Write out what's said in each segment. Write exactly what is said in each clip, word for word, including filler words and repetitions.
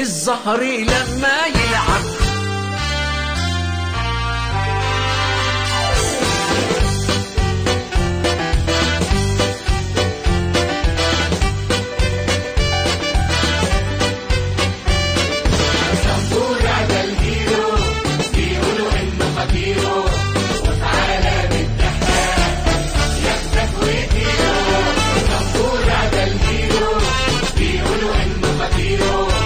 الزهري لما يلعب زنبورة ده الهيرو بيقولوا انه خطيره وتعالى بالضحكة ياخدك ويديله زنبورة ده الهيرو بيقولوا انه خطيره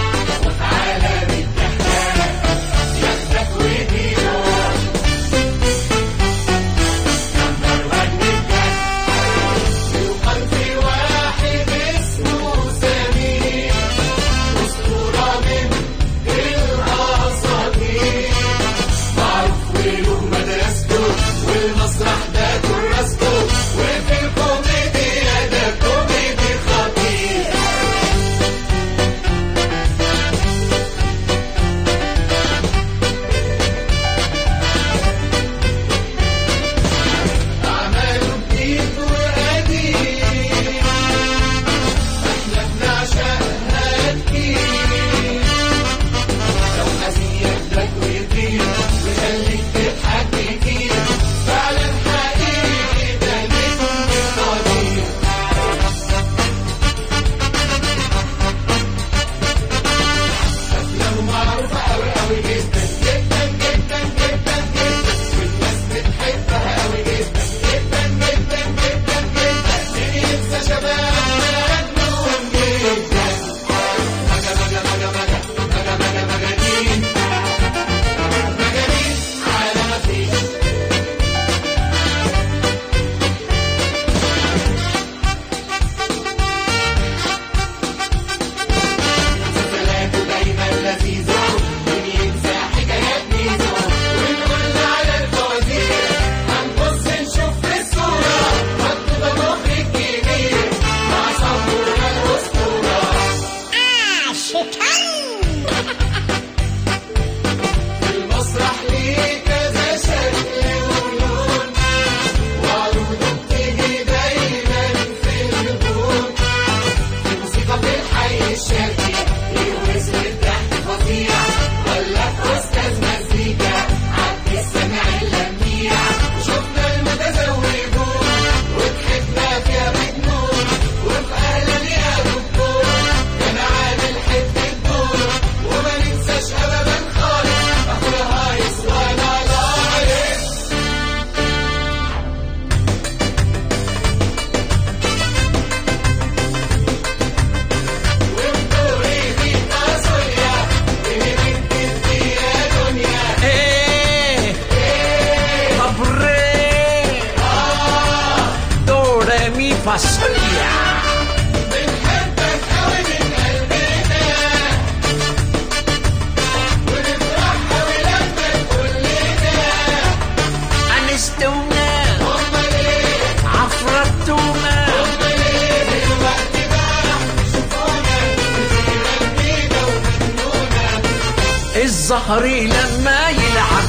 الزهري لما يلعب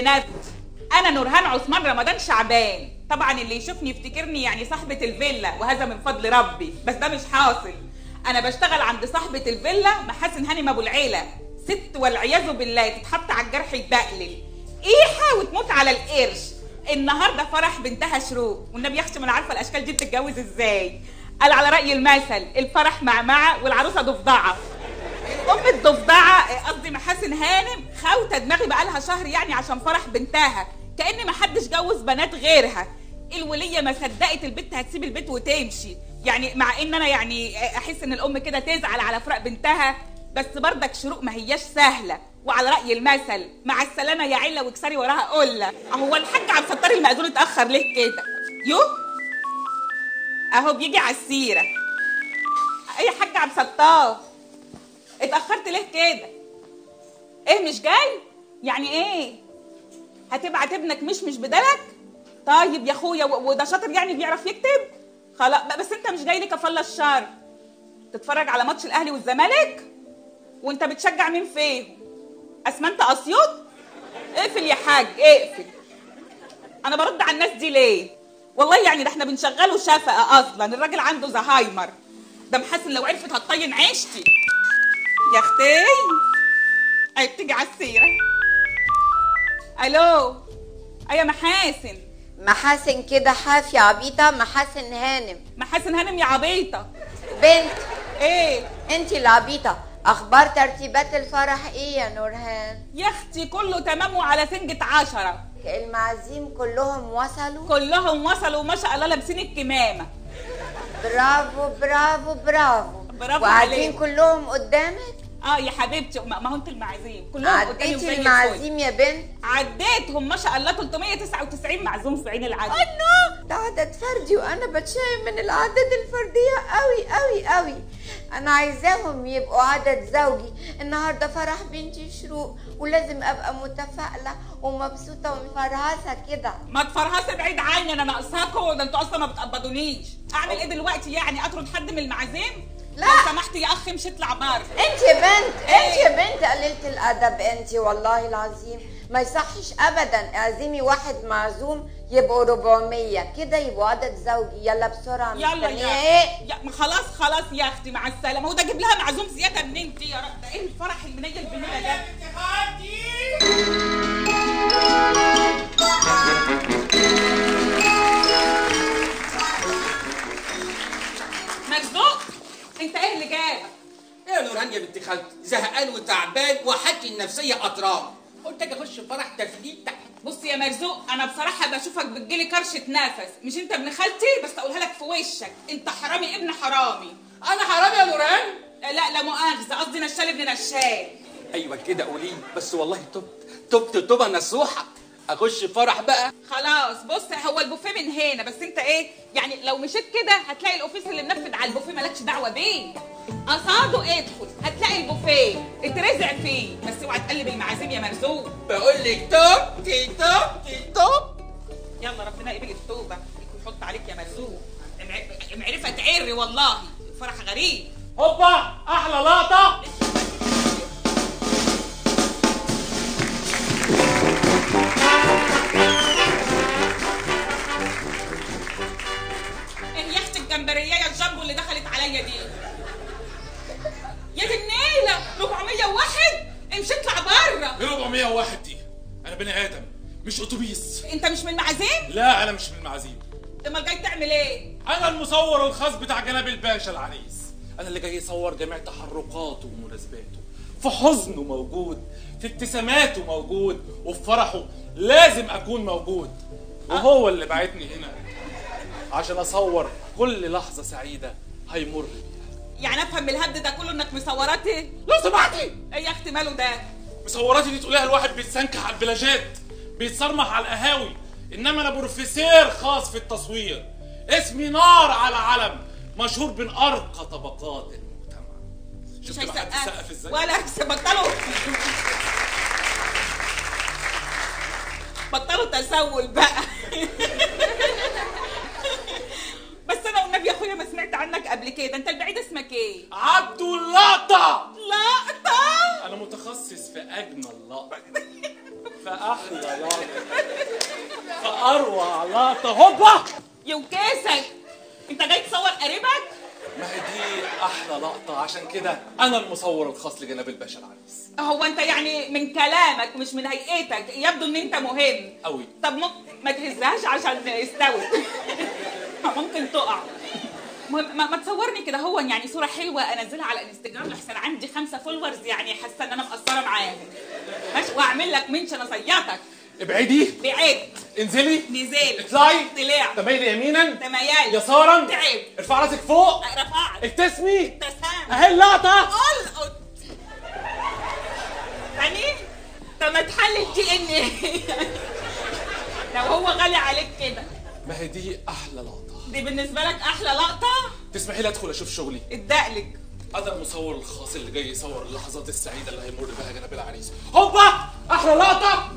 بنفسي. انا نورهان عثمان رمضان شعبان. طبعا اللي يشوفني يفتكرني يعني صاحبه الفيلا، وهذا من فضل ربي، بس ده مش حاصل. انا بشتغل عند صاحبه الفيلا محاسن هانم ابو العيله، ست والعياذ بالله تتحط على الجرح يتبقلل، ايحه وتموت على القرش. النهارده فرح بنتها شروق، والنبي يا اختي ما انا عارفه الاشكال دي بتتجوز ازاي. قال على راي المثل الفرح معمعه والعروسه ضفدعه. ام الضفدعه قصدي محاسن هانم خاوته دماغي بقالها شهر يعني عشان فرح بنتها، كأن ما حدش جوز بنات غيرها. الوليه ما صدقت البنت هتسيب البيت وتمشي، يعني مع ان انا يعني احس ان الام كده تزعل على فراق بنتها، بس بردك شروق ما هياش سهله. وعلى راي المثل مع السلامه يا عله واكسري وراها قله. هو الحاج عبد الستار المأذون اتاخر ليه كده؟ يوه اهو بيجي على السيره. اي حاج عبد الستار اتاخرت ليه كده؟ ايه مش جاي؟ يعني ايه هتبعت ابنك مش مش بدلك؟ طيب يا اخويا، وده شاطر يعني بيعرف يكتب خلاص، بس انت مش جاي لك كفاله الشر تتفرج على ماتش الاهلي والزمالك؟ وانت بتشجع مين فيهم؟ اسمنت اسيوط؟ اقفل يا حاج اقفل. انا برد على الناس دي ليه؟ والله يعني ده احنا بنشغله شفقه، اصلا الراجل عنده زهايمر. ده محسن لو عرفت هتطين عيشتي يا اختي. اي بتيجي على السيره. الو ايوه محاسن. محاسن كده حاف يا عبيطه. محاسن هانم. محاسن هانم يا عبيطه بنت ايه؟ انت اللي عبيطه. اخبار ترتيبات الفرح ايه يا نورهان؟ يا اختي كله تمام وعلى سنجة عشرة. المعازيم كلهم وصلوا؟ كلهم وصلوا وما شاء الله لابسين الكمامه. برافو برافو برافو برافو. وقاعدين كلهم قدامك؟ اه يا حبيبتي، ما هو انت المعازيم كلهم قدامي. عديتي المعازيم يا بنت؟ عديتهم ما شاء الله ثلاثمية وتسعة وتسعين معزوم في عين العدد. الله ده عدد فردي، وانا بتشائم من الاعداد الفرديه قوي قوي قوي. انا عايزاهم يبقوا عدد زوجي. النهارده فرح بنتي شروق، ولازم ابقى متفائله ومبسوطه ومفرهصه كده. ما تفرهصي بعيد عني، انا ناقصاكم، ده انتوا اصلا ما بتقبضونيش. اعمل ايه دلوقتي يعني؟ اطرد حد من المعازيم؟ لا لو سمحت يا اخي مش اطلع بره. انت يا بنت انت يا بنت قليله الادب انت، والله العظيم ما يصحش ابدا. اعزمي واحد معزوم يبقوا أربعمية كده، يبقوا عدد زوجي. يلا بسرعه يلا يا خلاص خلاص يا اختي مع السلامه. وده اجيب لها معزوم زياده منين دي يا رب؟ ده ايه الفرح المنيه البنيه ده؟ مرزوق انت ايه اللي جابك؟ ايه يا نورهان يا بنت خالتي؟ زهقان وتعبان وحالتي النفسيه اطران، قلت اجي اخش فرح تفليت تحت. بص يا مرزوق انا بصراحه بشوفك بتجيلي كرشه نفس، مش انت ابن خالتي بس اقولها لك في وشك، انت حرامي ابن حرامي. انا حرامي يا نورهان؟ لا لا مؤاخذه، قصدي نشال ابن نشال. ايوه كده قولي بس، والله تبت تبت توبه نصوحه. اخش فرح بقى خلاص. بص هو البوفيه من هنا، بس انت ايه يعني لو مشيت كده هتلاقي الاوفيس اللي منفذ على البوفيه مالكش دعوه بيه، قصاده ادخل هتلاقي البوفيه اترزع فيه، بس اوعى تقلب المعازيم يا مرزوق. بقول لك توب توب توب. يلا ربنا يقبل التوبه ويحط عليك يا مرزوق، معرفه تعري والله الفرح غريب. هوبا احلى لقطه. الجمبريه الجامبو اللي دخلت عليا دي يا دي النيله أربعمية وواحد. امشي اطلع بره. ايه أربعمية وواحد دي؟ انا بني ادم مش اتوبيس. انت مش من المعازيم؟ لا انا مش من المعازيم. امال جاي تعمل ايه؟ انا المصور الخاص بتاع جناب الباشا العريس، انا اللي جاي اصور جميع تحركاته ومناسباته. في حزنه موجود، في ابتساماته موجود، وفي فرحه لازم اكون موجود. وهو اللي بعتني هنا عشان اصور كل لحظه سعيده هيمر بيها. يعني افهم من الهبد ده كله انك مصوراتي؟ لو سمحتي. ايه يا اختي ماله ده؟ مصوراتي دي تقوليها الواحد بيتسنكح على الفلاجات، بيتصرمح على القهاوي، انما انا بروفيسير خاص في التصوير. اسمي نار على علم، مشهور بين ارقى طبقات المجتمع. شفت بقى حد يسقف ازاي؟ ولا بطلوا بطلوا تسول بقى. بس انا والنبي يا اخويا ما سمعت عنك قبل كده، انت البعيد اسمك ايه؟ عبد اللقطه. لقطه؟ انا متخصص في اجمل لقطه. فأح احلى لقطه، فاروع لقطه. هوبا يا وكاسك، انت جاي تصور قريبك؟ ما هي دي احلى لقطه، عشان كده انا المصور الخاص لجناب الباشا العريس. هو انت يعني من كلامك مش من هيئتك يبدو ان انت مهم قوي. طب ممكن ما تهزهاش عشان يستوي ممكن تقع. ما, ما تصورني كده هو يعني صوره حلوه انزلها على انستجرام لحسن عندي خمسه فولورز، يعني حاسه ان انا مقصره معاهم. ماشي، واعمل لك منشن اصيطك. ابعدي، بعدت، انزلي، نزلت، اطلعي، طلع، تميلي يمينا، تميلي، يسارا، تعب، ارفع راسك فوق، رفعت، ابتسمي، ابتسامه، اهي اللقطه، القط يعني. طب ما تحلل الدي ان ايه لو هو غالي عليك كده. ما هي دي احلى لقطه، دي بالنسبة لك أحلى لقطة؟ تسمحي لي أدخل أشوف شغلي؟ اتدقلك، أنا المصور الخاص اللي جاي يصور اللحظات السعيدة اللي هيمر بها جناب العريس. هوبا أحلى لقطة؟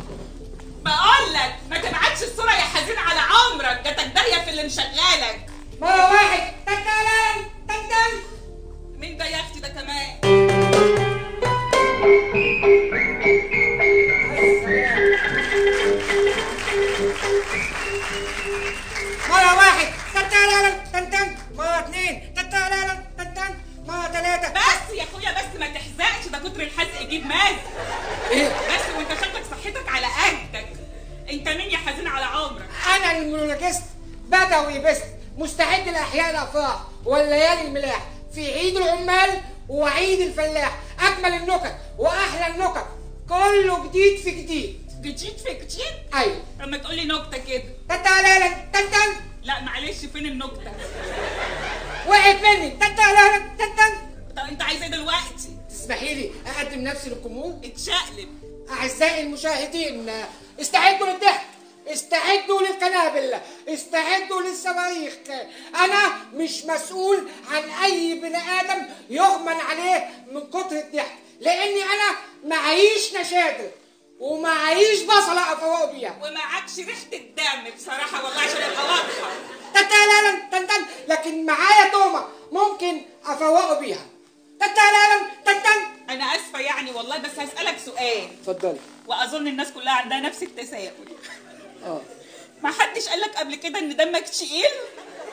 بقولك ما تبعتش الصورة يا حزين على عمرك، جاتك داهية في اللي مشغلك. مرة واحد تكتلل تكتل. مين ده يا أختي؟ ده كمان مرة واحد تنتن، مرة اتنين تنتن، مرة تلاتة. بس يا اخويا بس ما تحزقش، ده كتر الحزق يجيب مزق. ايه بس وانت شكلك صحتك على قدك. انت مين يا حزين على عمرك؟ انا المونولوجيست بدوي بس، مستعد لاحياء الافراح والليالي الملاح، في عيد العمال وعيد الفلاح، اجمل النكت واحلى النكت، كله جديد في جديد. جديد في جديد؟ ايوه. اما تقولي نكته كده تنتن تنتن. لا معلش، فين النكته؟ وقعت مني تنتن تنتن. طب انت عايز ايه دلوقتي؟ تسمحي لي اقدم نفسي للجمهور؟ اتشقلب. اعزائي المشاهدين، استعدوا للضحك، استعدوا للقنابل، استعدوا للصواريخ. انا مش مسؤول عن اي بني ادم يغمن عليه من كتر الضحك، لاني انا معيش نشاده ومعيش بصلة أفوق بيها، ومعكش ريحة الدم بصراحة والله عشان أبقى واضحة. تتلالم تنتن، لكن معايا تومة ممكن أفوق بيها. تتلالم تنتن. أنا آسفة يعني والله، بس هسألك سؤال. اتفضلي. وأظن الناس كلها عندها نفس التساؤل. آه. ما حدش قال لك قبل كده إن دمك تقيل؟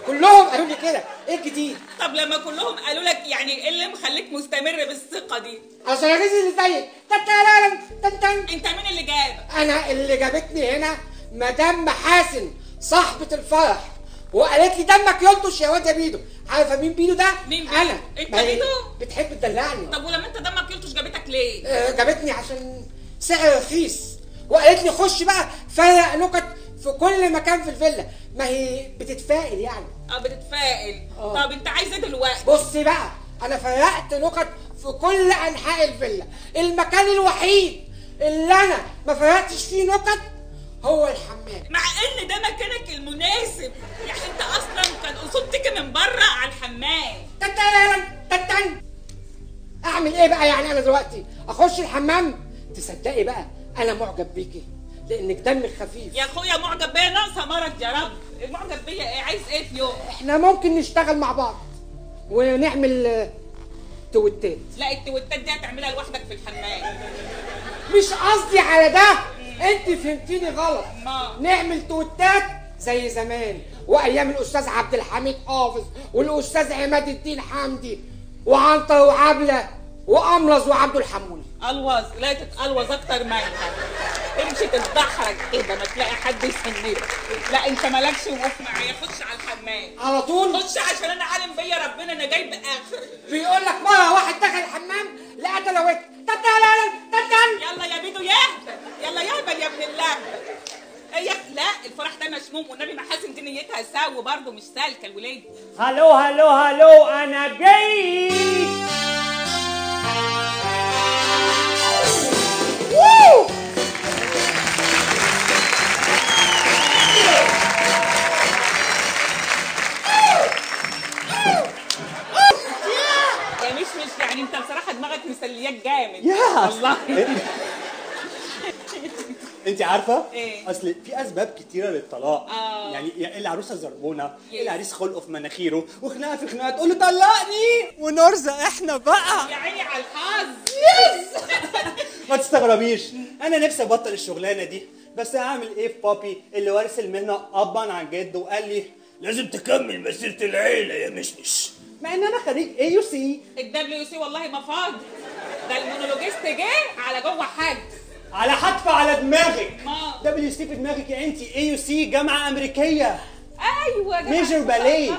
كلهم قالوا لي كده، إيه الجديد؟ طب لما كلهم قالوا لك يعني إيه اللي مخليك مستمر بالثقة دي؟ عشان الرزق اللي زيك. تتلالم تنتن. انت مين اللي جابك؟ انا اللي جابتني هنا مدام محاسن صاحبة الفرح، وقالت لي دمك يلطش يا واد يا بيدو. عارفة مين بيدو ده؟ مين بيدو؟ انا. انت بيدو؟ بتحب تدلعني. طب ولما انت دمك يلطش جابتك ليه؟ آه جابتني عشان سعر رخيص، وقالت لي خش بقى فرق نكت في كل مكان في الفيلا. ما هي بتتفائل يعني. اه بتتفائل. أوه. طب انت عايز ايه دلوقتي؟ بصي بقى، انا فرقت نكت في كل انحاء الفيلا، المكان الوحيد اللي انا ما فرقتش فيه نكت هو الحمام، مع ان ده مكانك المناسب، يعني انت اصلا كان اصولتك من بره على الحمام. تتن تتن. اعمل ايه بقى يعني انا دلوقتي؟ اخش الحمام؟ تصدقي بقى انا معجب بيكي لانك دمك خفيف. يا اخويا معجب بيا ناقصه مرض يا رب، معجب بيا ايه؟ عايز ايه في يوم؟ احنا ممكن نشتغل مع بعض ونعمل توتات. لا التوتات دي هتعملها لوحدك في الحمام. مش قصدي على ده، انت فهمتيني غلط. ما. نعمل توتات زي زمان وايام الاستاذ عبد الحميد حافظ والاستاذ عماد الدين حمدي وعنطر وعبله وقمرز وعبد الحمولي. الوز، لا تتقلوز اكتر منك، امشي تتدحرج كده ما تلاقي حد يسندك. لا انت مالكش وقوف معايا، خش على الحمام على طول. خش عشان انا عالم بيا ربنا انا جايب اخر. بيقول لك مره واحد دخل الحمام لقى دلوقتي تتلل تتن. يلا يا بيدو يهبل، يلا يهبل يا ابن اللهبل. ايه لا الفرح ده مشموم، والنبي محاسن دي نيتها سو برضه مش سالكه الولاد. هلو هلو هلو انا جاي. يا مش مش يعني انت بصراحه دماغك مسلياك جامد. يا الله انت عارفه اصل في اسباب كتيره للطلاق، يعني العروسه زربونه، العريس خلقه في مناخيره وخناقه في خناقه تقول له طلقني ونرزق احنا بقى. يا عيني على الحظ. يس ما تستغربيش، انا نفسي ابطل الشغلانه دي، بس هعمل ايه في بابي اللي وارث المهنه ابا عن جده وقال لي لازم تكمل مسيره العيله يا مشمش، مع ان انا خريج اي يو سي. الدبليو سي والله ما فاضي، ده المونولوجيست جه على جوه حد على حتف على دماغك. دبليو سي في دماغك يا انتي، اي يو سي جامعه امريكيه. ايوه ميجر باليه.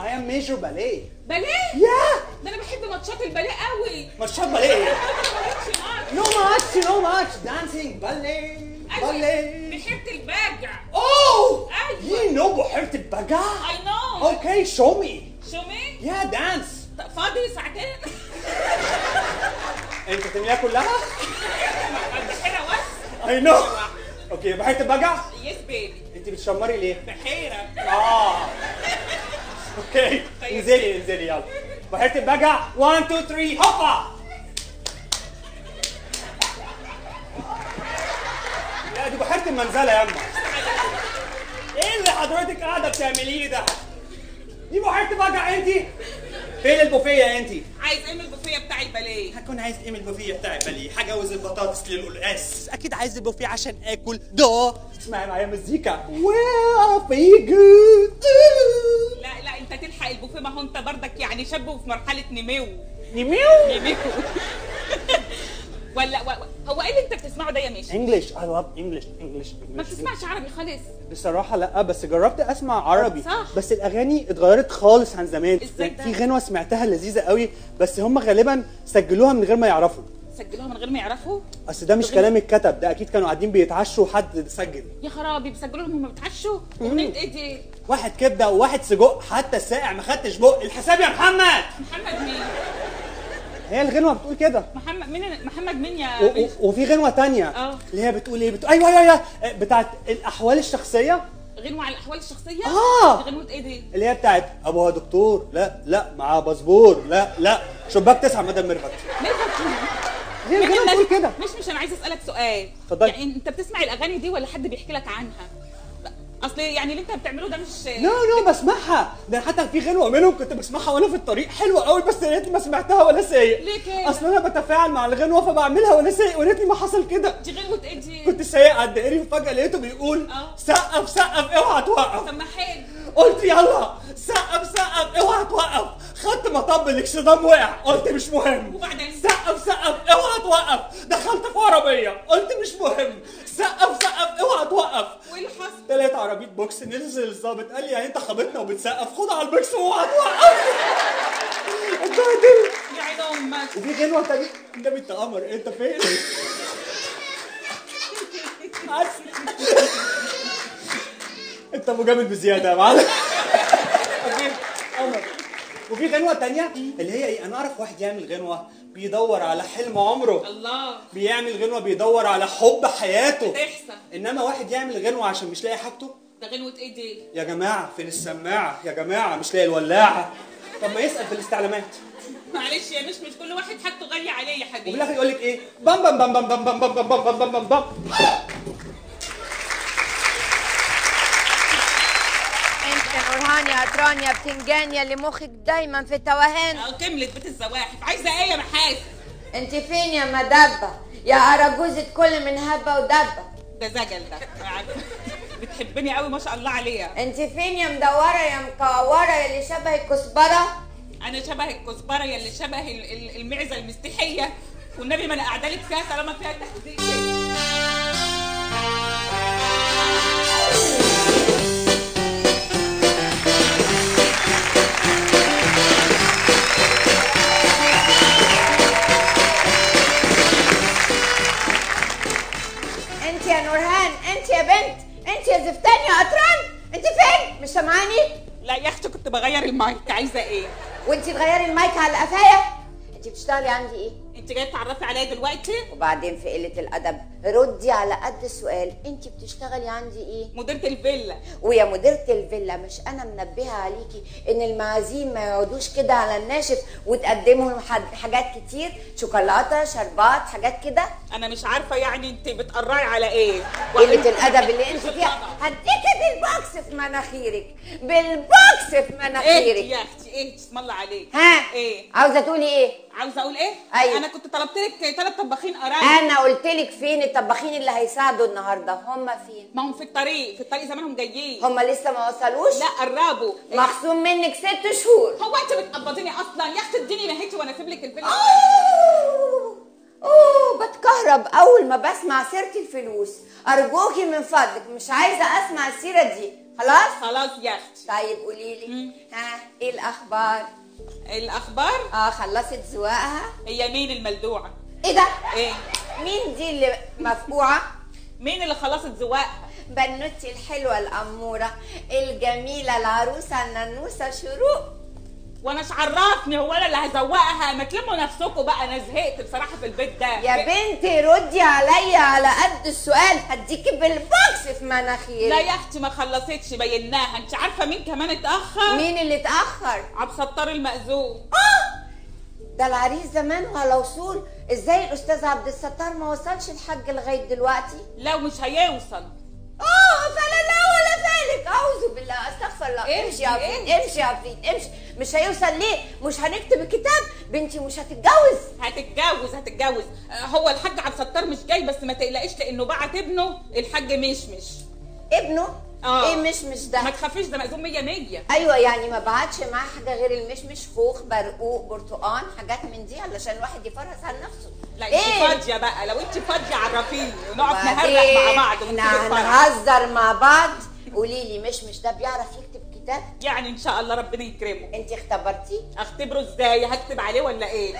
اي ام ميجر باليه. باليه؟ يا ده انا بحب ماتشات الباليه قوي. ماتشات باليه؟ نو ماتش نو ماتش دانسينج باليه باليه. بحيره البجع. اوه ايوه يو نو بحيره البجع؟ اي نو. اوكي شو مي. شو مي؟ يا دانس. فاضي ساعتين؟ انت تمليها كلها؟ بحيره بس. اي نو. اوكي بحيره البجع؟ يس بيبي. انت بتشمري ليه؟ بحيره. اه اوكي انزلي انزلي يلا بحيره البجع. واحد اتنين تلاتة هوبا. لا دي بحيره المنزله يا اما. ايه اللي حضرتك قاعده بتعمليه ده؟ دي بحيره البجع انت؟ فين البوفيه انت؟ عايز ايه من البوفيه بتاع الباليه؟ هكون عايز ايه من البوفيه بتاع الباليه؟ حاجه وزن بطاطس للقلقاس، اكيد عايز البوفيه عشان اكل ده. اسمعي معايا مزيكا. لا لا انت تلحق البوفيه، ما هو انت بردك يعني شاب وفي مرحله نمو. نمو؟ نمو. ولا هو ايه اللي انت بتسمعه ده يا ماشي؟ انجلش، اي لاف انجلش انجلش. ما بتسمعش عربي خالص؟ بصراحه لا، بس جربت اسمع عربي. صح. بس الاغاني اتغيرت خالص عن زمان. ازاي؟ في غنوه سمعتها لذيذه قوي، بس هم غالبا سجلوها من غير ما يعرفوا. سجلوها من غير ما يعرفوا؟ اصل ده مش كلام اتكتب، ده اكيد كانوا قاعدين بيتعشوا وحد سجل. يا خرابي بيسجلوا لهم وهم بيتعشوا؟ اغنيه ايه دي؟ واحد كبده وواحد سجق، حتى السائع ما خدتش بق. الحساب يا محمد. محمد مين؟ هي الغنوه بتقول كده. محمد مين؟ محمد مين يا و... وفي غنوه ثانيه اللي هي بتقول ايه؟ بتقول ايوه ايوه ايوه بتاعت الاحوال الشخصيه. غنوه على الاحوال الشخصيه؟ اه غنوه ايه دي؟ اللي هي بتاعت ابوها دكتور، لا لا معاه باسبور، لا لا شباك تسعه مدام ميرفت. ميرفت هي الغنوه بتقول كده. مش مش انا عايزه اسالك سؤال. اتفضلي. يعني انت بتسمع الاغاني دي ولا حد بيحكي لك عنها؟ اصل يعني اللي انت بتعمله ده مش نو نو بسمعها، ده حتى في غنوه منهم كنت بسمعها وانا في الطريق حلوه قوي، بس يا ريتني ما سمعتها وانا سايق. ليه كده؟ اصل انا بتفاعل مع الغنوه فبعملها وانا سايق، ويا ريتني ما حصل كده. دي غنوه ايه دي؟ كنت سايق على الدائري وفجاه لقيته بيقول أوه. سقف سقف اوعى توقف. طب ما حلو. قلت يلا سقف سقف اوعى توقف، خدت مطب الاكسدام وقع قلت مش مهم. وبعدين سقف سقف اوعى توقف، دخلت في عربيه قلت مش مهم. سقف سقف اوعى توقف. وايه اللي حصل؟ تلات عربية بوكس، نزل الظابط قال لي يعني انت خابطنا وبتسقف، خد على البوكس واوعى توقف. اتبهدلت يا عيني امك. وفي غنوه تانية قدام انت قمر انت فين؟ انت ابو جامد بزياده يا معلم. وفي غنوه تانية اللي هي ايه؟ انا اعرف واحد يعمل غنوه بيدور على حلم عمره. الله. بيعمل غنوه بيدور على حب حياته. بتحصل. انما واحد يعمل غنوه عشان مش لاقي حاجته. ده غنوه ايه دي؟ يا جماعه فين السماعه؟ يا جماعه مش لاقي الولاعه. طب ما يسال في الاستعلامات. معلش يا مش مش كل واحد حاجته غاليه عليه يا حبيبي. وفي الاخر يقول لك ايه؟ بام بام بام بام بام بام بام بام بام بام بام بام. يا قطران يا بتنجان يا اللي مخك دايما في التوهان. اه كملت بيت الزواحف. عايزه ايه يا محاسن؟ انت فين يا مدبه يا اراجوزه كل من هبه ودبه؟ ده زجل ده. بتحبني قوي ما شاء الله عليها. انت فين يا مدوره يا مكوره يا اللي شبه الكزبره؟ انا شبه الكزبره يا اللي شبه المعزه المستحيه، والنبي ما انا قاعده لك فيها طالما فيها تحديد. يا نورهان انت يا بنت، انت يا زفتان يا قطران، انت فين؟ مش سامعاني؟ لا يا اختي كنت بغير المايك. عايزه ايه؟ وانت تغيري المايك على قفايا؟ انت بتشتغلي عندي ايه؟ انت جايه تعرفي عليا دلوقتي؟ وبعدين في قله الادب ردي على قد السؤال، انت بتشتغلي عندي ايه؟ مديره الفيلا. ويا مديره الفيلا مش انا منبهه عليكي ان المعازيم ما يقعدوش كده على الناشف وتقدموا لهم حاجات كتير، شوكولاته شربات حاجات كده؟ انا مش عارفه يعني انت بتقرعي على ايه؟ قله الادب اللي انت فيها، هديكي بالبوكس في مناخيرك، بالبوكس في مناخيرك. ايه يا اختي ايه؟ بسم الله عليك. ها؟ ايه؟ عاوزه تقولي ايه؟ عاوزه اقول ايه؟ ايوه انا كنت طلبت لك ثلاث طباخين قرايب. انا قلت لك فين الطباخين اللي هيساعدوا النهارده؟ هم فين؟ ما هم في الطريق، في الطريق زمانهم جايين. هم لسه ما وصلوش؟ لا قربوا. مخصوم منك ست شهور. هو انت بتقبضيني اصلا يا اختي؟ اديني نهيتي وانا اسيب لك الفيلم. اوه اوه بتكهرب اول ما بسمع سيره الفلوس. ارجوكي من فضلك مش عايزه اسمع السيره دي. خلاص؟ خلاص يا اختي. طيب قولي لي ها ايه الاخبار؟ الاخبار اه خلصت زواقها. هي مين الملدوعه؟ ايه ده؟ ايه مين دي اللي مفقوعه؟ مين اللي خلصت زواقها؟ بنوتي الحلوه الاموره الجميله العروسه الننوسه شروق. وانا مش عرفني هو انا اللي هزوقها؟ ما تلموا نفسكم بقى، انا زهقت بصراحه في البيت ده يا بنتي. ردي عليا على قد السؤال، هديكي بالبوكس في مناخيري. لا يا اختي ما خلصتش، بيناها. انت عارفه مين كمان اتاخر؟ مين اللي اتاخر؟ عبد الستار المأذون. اه ده العريس زمان على وصول. ازاي الاستاذ عبد الستار ما وصلش الحج لغايه دلوقتي؟ لا ومش هيوصل. اه فلا لا ولا فالك، اعوذ بالله استغفر الله. امشي يا عفريت، امشي يا عفريت، امشي. مش هيوصل ليه؟ مش هنكتب الكتاب. بنتي مش هتتجوز. هتتجوز هتتجوز. هو الحاج عبد الستار مش جاي، بس ما تقلقيش لانه بعت ابنه الحاج مشمش. ابنه؟ اه ايه مشمش ده؟ ما تخافيش ده مأذون مية مية. ايوه يعني ما بعتش معاه حاجه غير المشمش، خوخ، برقوق، برتقان، حاجات من دي علشان الواحد يفرز عن نفسه. لا انت إيه؟ فاضيه بقى، لو انت فاضيه عرفيني ونقعد نهرج مع بعض ونهزر مع بعض. قولي لي مشمش ده بيعرف يكتب كتاب؟ يعني ان شاء الله ربنا يكرمه. انت اختبرتيه؟ اختبره ازاي؟ هكتب عليه ولا ايه؟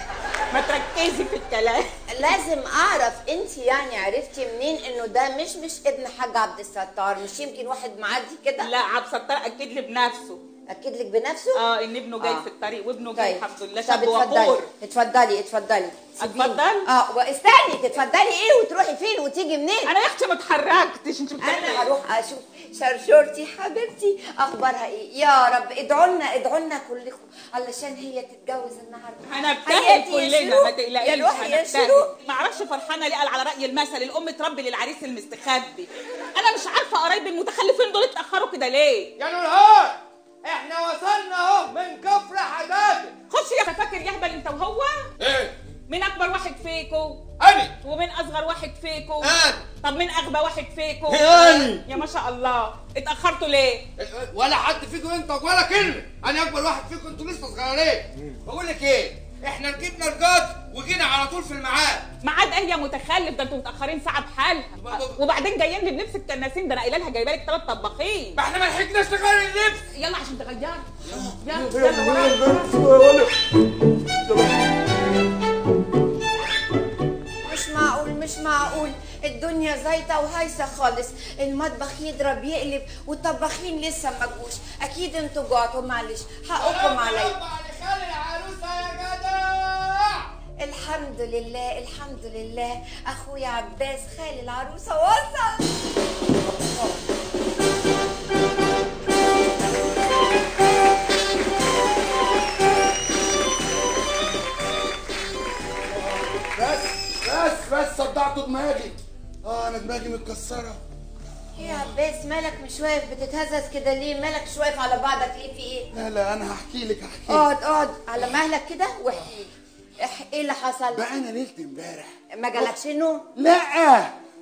ما تركزي في الكلام. لازم اعرف انت يعني عرفتي منين انه ده مشمش ابن حاج عبد الستار؟ مش يمكن واحد معدي كده؟ لا عبد الستار اكد لي بنفسه. اكد لك بنفسه؟ اه ان ابنه جاي آه. في الطريق، وابنه طيب. جاي الحمد لله. طب اتفضلي اتفضلي اتفضلي. اتفضل؟ اه واستني. تتفضلي ايه وتروحي فين وتيجي منين؟ انا يا اختي ما اتحركتش. انت بتعملي ايه؟ انا هروح اشوف شرشورتي حبيبتي اخبارها ايه. يا رب ادعوا لنا، ادعوا لنا كلكم علشان هي تتجوز النهارده. هنبتهل كلنا ما تقلقيش، هنبتهل. ما اعرفش فرحانه ليه، قال على راي المثل الام تربي للعريس المستخبي. انا مش عارفه قرايب المتخلفين دول اتاخروا كده ليه؟ يا نورهان احنا وصلنا اهو من كفر حدادي. خش يا فاكر يا هبل انت وهو؟ ايه؟ مين اكبر واحد فيكم؟ انا. ومين اصغر واحد فيكم؟ انا. طب مين اغبى واحد فيكم؟ انا. يا ما شاء الله، اتاخرتوا ليه؟ ولا حد فيكم انطق ولا كلمه، انا اكبر واحد فيكم، انتوا لسه صغيرين. بقول لك ايه؟ احنا ركبنا الجد وجينا على طول في الميعاد. ميعاد ايه يا متخلف؟ ده انتوا متاخرين ساعه بحالها، وبعدين جايين لي بنفس الكناسين. ده انا قايله لها جايبه لك ثلاث طباخين. ما احنا ما لحقناش نغير اللبس. يلا عشان تغيري. يلا يلا يلا. مش معقول مش معقول، الدنيا زيطه وهايصه خالص، المطبخ يضرب يقلب والطباخين لسه ما جوش. اكيد انتوا جوعتوا، معلش حقكم عليا. خلي العروسه يا جدع. الحمد لله الحمد لله، اخويا عباس خالي العروسه وصل. بس بس بس صدعتوا دماغي. اه انا دماغي متكسره. ايه يا عباس مالك مش واقف؟ بتتهزز كده ليه؟ مالك مش واقف على بعضك ليه؟ في ايه؟ لا لا انا هحكي لك هحكي لك. اقعد اقعد على مهلك كده واحكي لي. ايه اللي حصل؟ بقى انا ليله امبارح ما جالكش نوم؟ لا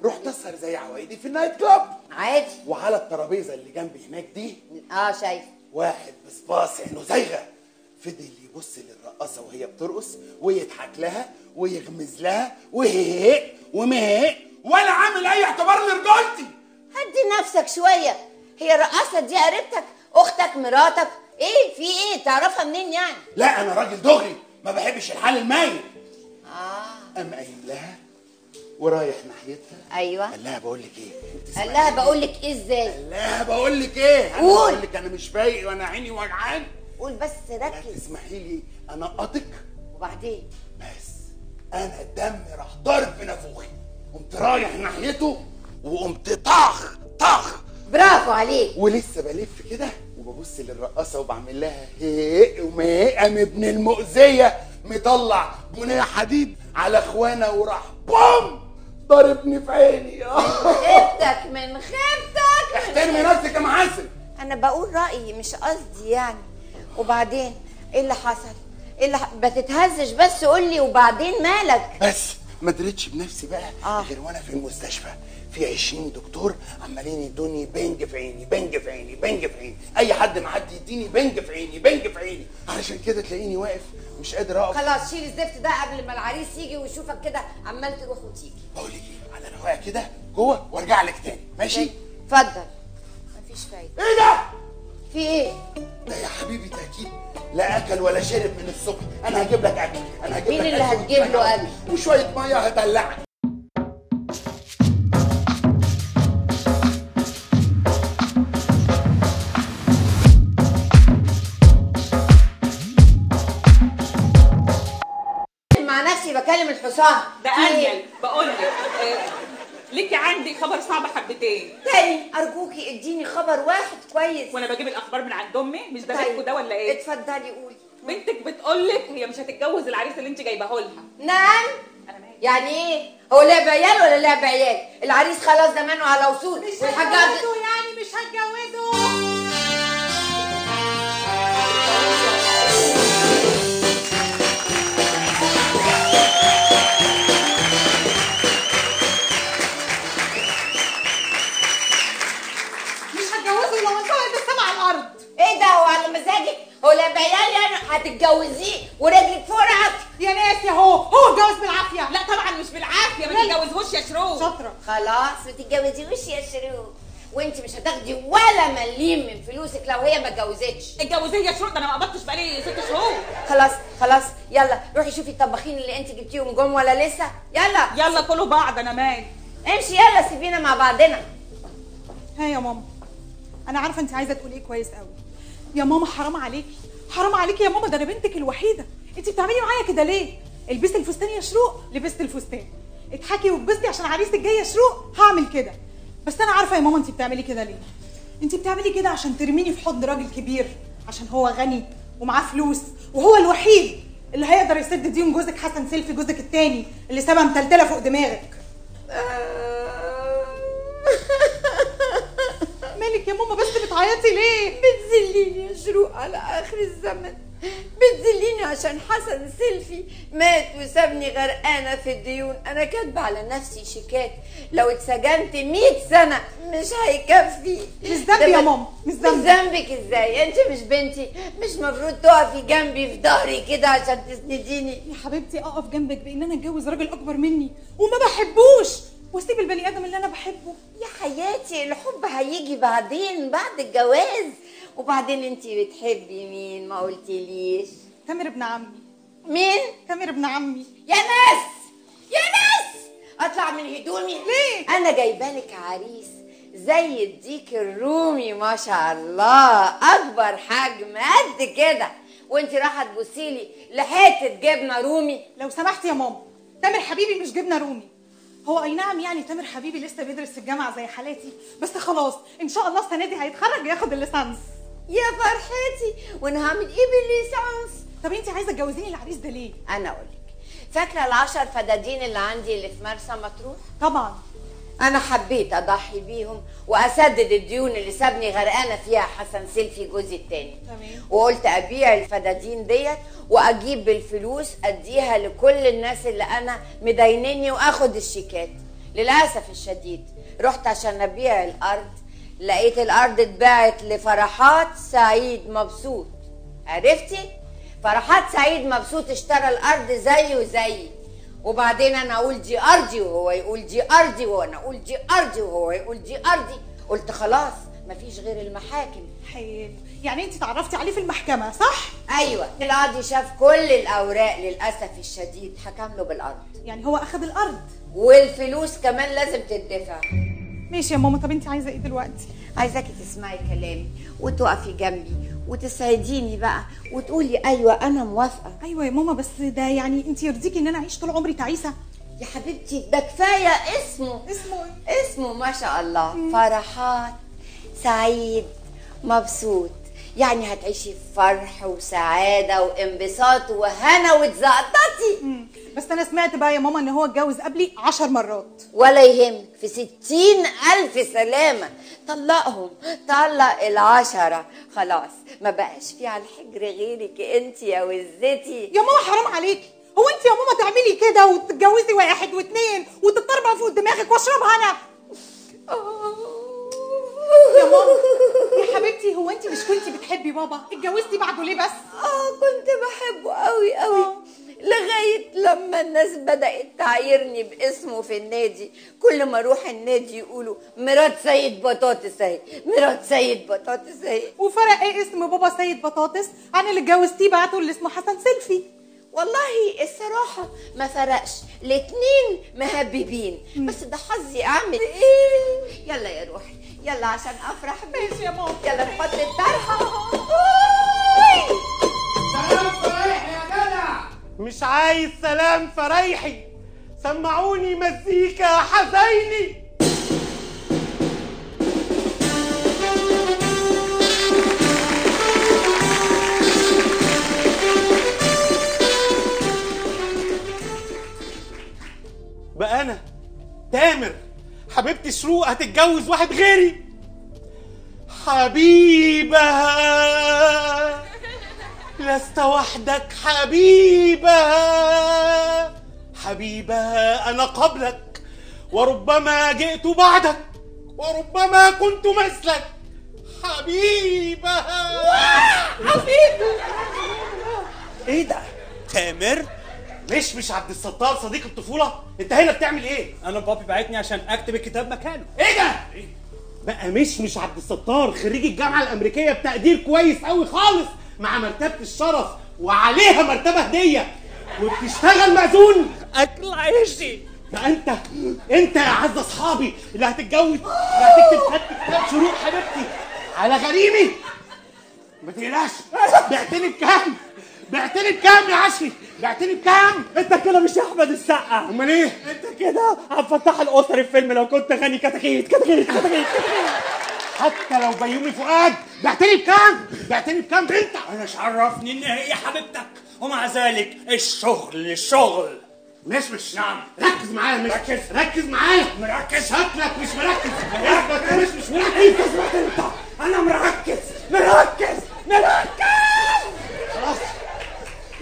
رحت اسهر زي عوايدي في النايت كلاب عادي، وعلى الترابيزه اللي جنبي هناك دي اه شايف واحد بصباص عينه زايغه فضل يبص للرقاصه وهي بترقص ويضحك لها ويغمز لها وهيهق ومهق ولا عامل اي اعتبار لرجولتي. هدي نفسك شوية، هي الرقاصة دي قريبتك؟ أختك؟ مراتك؟ إيه في إيه؟ تعرفها منين يعني؟ لا أنا راجل دغري ما بحبش الحال الميت. آه قام قايل لها ورايح ناحيتها. أيوه قال لها بقول لك إيه؟ قال لها بقول لك إيه إزاي؟ قال لها بقول لك إيه؟ قول. أنا بقول لك أنا مش بايق وأنا عيني وجعان. قول بس ركز. تسمحي لي أنقطك؟ وبعدين؟ بس أنا الدم راح ضارب في نافوخي، قمت رايح ناحيته وقمت طخ طخ. برافو عليك. ولسه بلف كده وببص للرقاصه وبعمل لها هيق ومهيقه من ابن المؤذيه، مطلع بنيه حديد على اخوانا وراح بوم ضربني في عيني. خفتك من خفتك. احترمي نفسك يا محاسن. انا بقول رايي مش قصدي يعني. وبعدين ايه اللي حصل؟ اللي ما تتهزش بس قول لي وبعدين مالك؟ بس ما دريتش بنفسي بقى آه. غير وانا في المستشفى في عشرين دكتور عمالين يدوني بنج في عيني بنج في عيني بنج في عيني، اي حد معدي يديني بنج في عيني بنج في عيني، علشان كده تلاقيني واقف مش قادر اقف. خلاص شيل الزفت ده قبل ما العريس يجي ويشوفك كده عمال تروح وتيجي. بقول لك ايه، على رواقه كده جوه وارجع لك تاني، ماشي؟ اتفضل. مفيش فايده. ايه ده؟ في ايه؟ ده يا حبيبي تاكيد لا اكل ولا شرب من الصبح، انا هجيب لك اكل، انا هجيب لك مين اللي هتجيب له اكل؟ وشويه ميه هتدلعك. بكلم الحصان ده أنيل. بقول لك ليكي عندي خبر صعب حبتين تاني، ارجوكي اديني خبر واحد كويس وانا بجيب الاخبار من عند امي. مش ده بيتكو ده ولا ايه؟ اتفضلي قولي. بنتك بتقول لك هي مش هتتجوز العريس اللي انت جايباه لها. نعم؟ انا مالي؟ يعني ايه؟ هو لعب عيال ولا لعب عيال؟ العريس خلاص زمانه على وصول. مش هتجوزه يعني مش هتجوزه. هو لما عيال يعني هتتجوزيه ورجلك فوق راسك يا ناس؟ يا هو هو اتجوز بالعافيه. لا طبعا مش بالعافيه، ما تتجوزهوش يا شروق. شاطره. خلاص ما تتجوزيهوش يا شروق، وانت مش هتاخدي ولا مليم من فلوسك لو هي ما اتجوزتش. اتجوزيه يا شروق، ده انا ما قبضتش بقالي ست شهور. خلاص خلاص يلا روحي شوفي الطباخين اللي انت جبتيهم جم ولا لسه. يلا يلا كلوا بعض. انا مالي، امشي يلا سيبينا مع بعضنا. ها يا ماما، انا عارفه انت عايزه تقولي ايه كويس قوي. يا ماما حرام عليكي، حرام عليكي يا ماما، ده انا بنتك الوحيده، انت بتعملي معايا كده ليه؟ البسي الفستان يا شروق. لبست الفستان، اضحكي واتبسطي عشان عريسك جاي يا شروق. هعمل كده، بس انا عارفه يا ماما انت بتعملي كده ليه. انت بتعملي كده عشان ترميني في حضن راجل كبير، عشان هو غني ومعاه فلوس وهو الوحيد اللي هيقدر يسد ديون جوزك حسن سيلفي، جوزك الثاني اللي سابها متلتله فوق دماغك. مالك يا ماما بس بتعيطي ليه؟ بتذليني يا شروق على اخر الزمن، بتذليني عشان حسن سيلفي مات وسابني غرقانه في الديون. انا كاتبه على نفسي شيكات لو اتسجنت مية سنه مش هيكفي. مش ذنبي يا ماما، مش ذنبي. مش ذنبك ازاي؟ انت مش بنتي؟ مش مفروض تقفي جنبي في ظهري كده عشان تسنديني؟ يا حبيبتي اقف جنبك بان انا اتجوز راجل اكبر مني وما بحبوش واسيب البني ادم اللي انا بحبه. يا حياتي الحب هيجي بعدين بعد الجواز. وبعدين انتي بتحبي مين ما قلتليش؟ تامر ابن عمي. مين؟ تامر ابن عمي. يا ناس يا ناس اطلع من هدومي ليه؟ انا جايبالك عريس زي الديك الرومي ما شاء الله، اكبر حجم قد كده، وانتي رايحه تبصيلي لحته جبنه رومي. لو سمحتي يا ماما، تامر حبيبي مش جبنه رومي. هو اي نعم يعني تامر حبيبي لسه بيدرس في الجامعه زي حالاتي، بس خلاص ان شاء الله السنه دي هيتخرج ياخد الليسانس. يا فرحتي، وانا هعمل ايه بالليسانس؟ طب انت عايزه تجوزيني العريس ده ليه؟ انا اقول لك، فاكره العشر فدادين اللي عندي اللي في مرسى مطروح؟ طبعا انا حبيت اضحي بيهم واسدد الديون اللي سابني غرقانه فيها حسن سيلفي جوزي التاني. تمام. وقلت ابيع الفدادين ديت واجيب بالفلوس اديها لكل الناس اللي انا مدينيني واخد الشيكات. للاسف الشديد رحت عشان ابيع الارض، لقيت الارض اتباعت لفرحات سعيد مبسوط. عرفتي؟ فرحات سعيد مبسوط اشترى الارض زي وزي، وبعدين انا اقول دي ارضي وهو يقول دي ارضي وانا اقول دي ارضي وهو يقول دي ارضي. قلت خلاص مفيش غير المحاكم. حلو، يعني انت تعرفتي عليه في المحكمه صح؟ ايوه، القاضي شاف كل الاوراق للاسف الشديد حكم له بالارض. يعني هو اخذ الارض والفلوس كمان لازم تدفع. ماشي يا ماما، طب انت عايزه ايه دلوقتي؟ عايزاكي تسمعي كلامي وتقفي جنبي وتساعديني بقى وتقولي ايوه انا موافقه. ايوه يا ماما، بس ده يعني انت يرضيكي ان انا اعيش طول عمري تعيسه؟ يا حبيبتي ده كفايه اسمه. اسمه ايه؟ اسمه ما شاء الله مم. فرحات سعيد مبسوط، يعني هتعيشي في فرح وسعاده وانبساط وهنا وتزقططي. بس انا سمعت بقى يا ماما ان هو اتجوز قبلي عشر مرات. ولا يهمك، في ستين الف سلامه. طلقهم، طلق العشره، خلاص ما بقاش في على الحجر غيرك انت يا وزتي. يا ماما حرام عليكي، هو انت يا ماما تعملي كده وتتجوزي واحد واثنين وتتطربع فوق دماغك واشربها انا؟ يا ماما يا حبيبتي، هو انت مش كنتي بتحبي بابا؟ اتجوزتي بعده ليه بس؟ اه كنت بحبه قوي قوي آه. لغايه لما الناس بدات تعايرني باسمه في النادي، كل ما اروح النادي يقولوا مرات سيد بطاطس اهي، مرات سيد بطاطس اهي. وفرق ايه اسم بابا سيد بطاطس عن اللي اتجوزتيه بعده اللي اسمه حسن سيلفي؟ والله الصراحه ما فرقش، الاتنين مهببين، بس ده حظي اعمل ايه؟ يلا يا روحي يلا عشان افرح. ماشي يا ماما يلا نحط الطرحه. سلام فريحي يا جدع. مش عايز سلام فريحي، سمعوني مزيكا حزيني. بقى أنا تامر حبيبتي شروق هتتجوز واحد غيري، حبيبها لست وحدك، حبيبها حبيبها أنا قبلك، وربما جئت بعدك، وربما كنت مثلك، حبيبها حبيبها. إيه ده؟ تامر؟ ليش مش عبد الستار صديق الطفولة؟ أنت هنا بتعمل إيه؟ أنا بابي بعتني عشان أكتب الكتاب مكانه. إيه ده؟ إيه؟ بقى مش مش عبد الستار خريج الجامعة الأمريكية بتقدير كويس أوي خالص، مع مرتبة الشرف وعليها مرتبة هدية، وبتشتغل مأذون أكل عيشي. بقى أنت أنت يا أعز أصحابي اللي هتتجوز اللي هتكتب كتاب شروق حبيبتي على غريمي. ما تقلقش، بعتني بكام؟ بعتني بكام يا عشري؟ بعتني بكام؟ انت كده مش يا احمد السقا. امال ايه؟ انت كده هتفتح الاسر الفيلم لو كنت غني كتاكيت كتاكيت كتاكيت. حتى لو بيومي فؤاد. بعتني بكام؟ بعتني بكام انت؟ انا مش عرفني ان هي حبيبتك، ومع ذلك الشغل شغل. مش مش نعم، ركز معايا، مش ركز ركز معايا، مركز شكلك مش مركز، شكلك مش مش مركز. اسمع انت، انا مركز مركز مركز. خلاص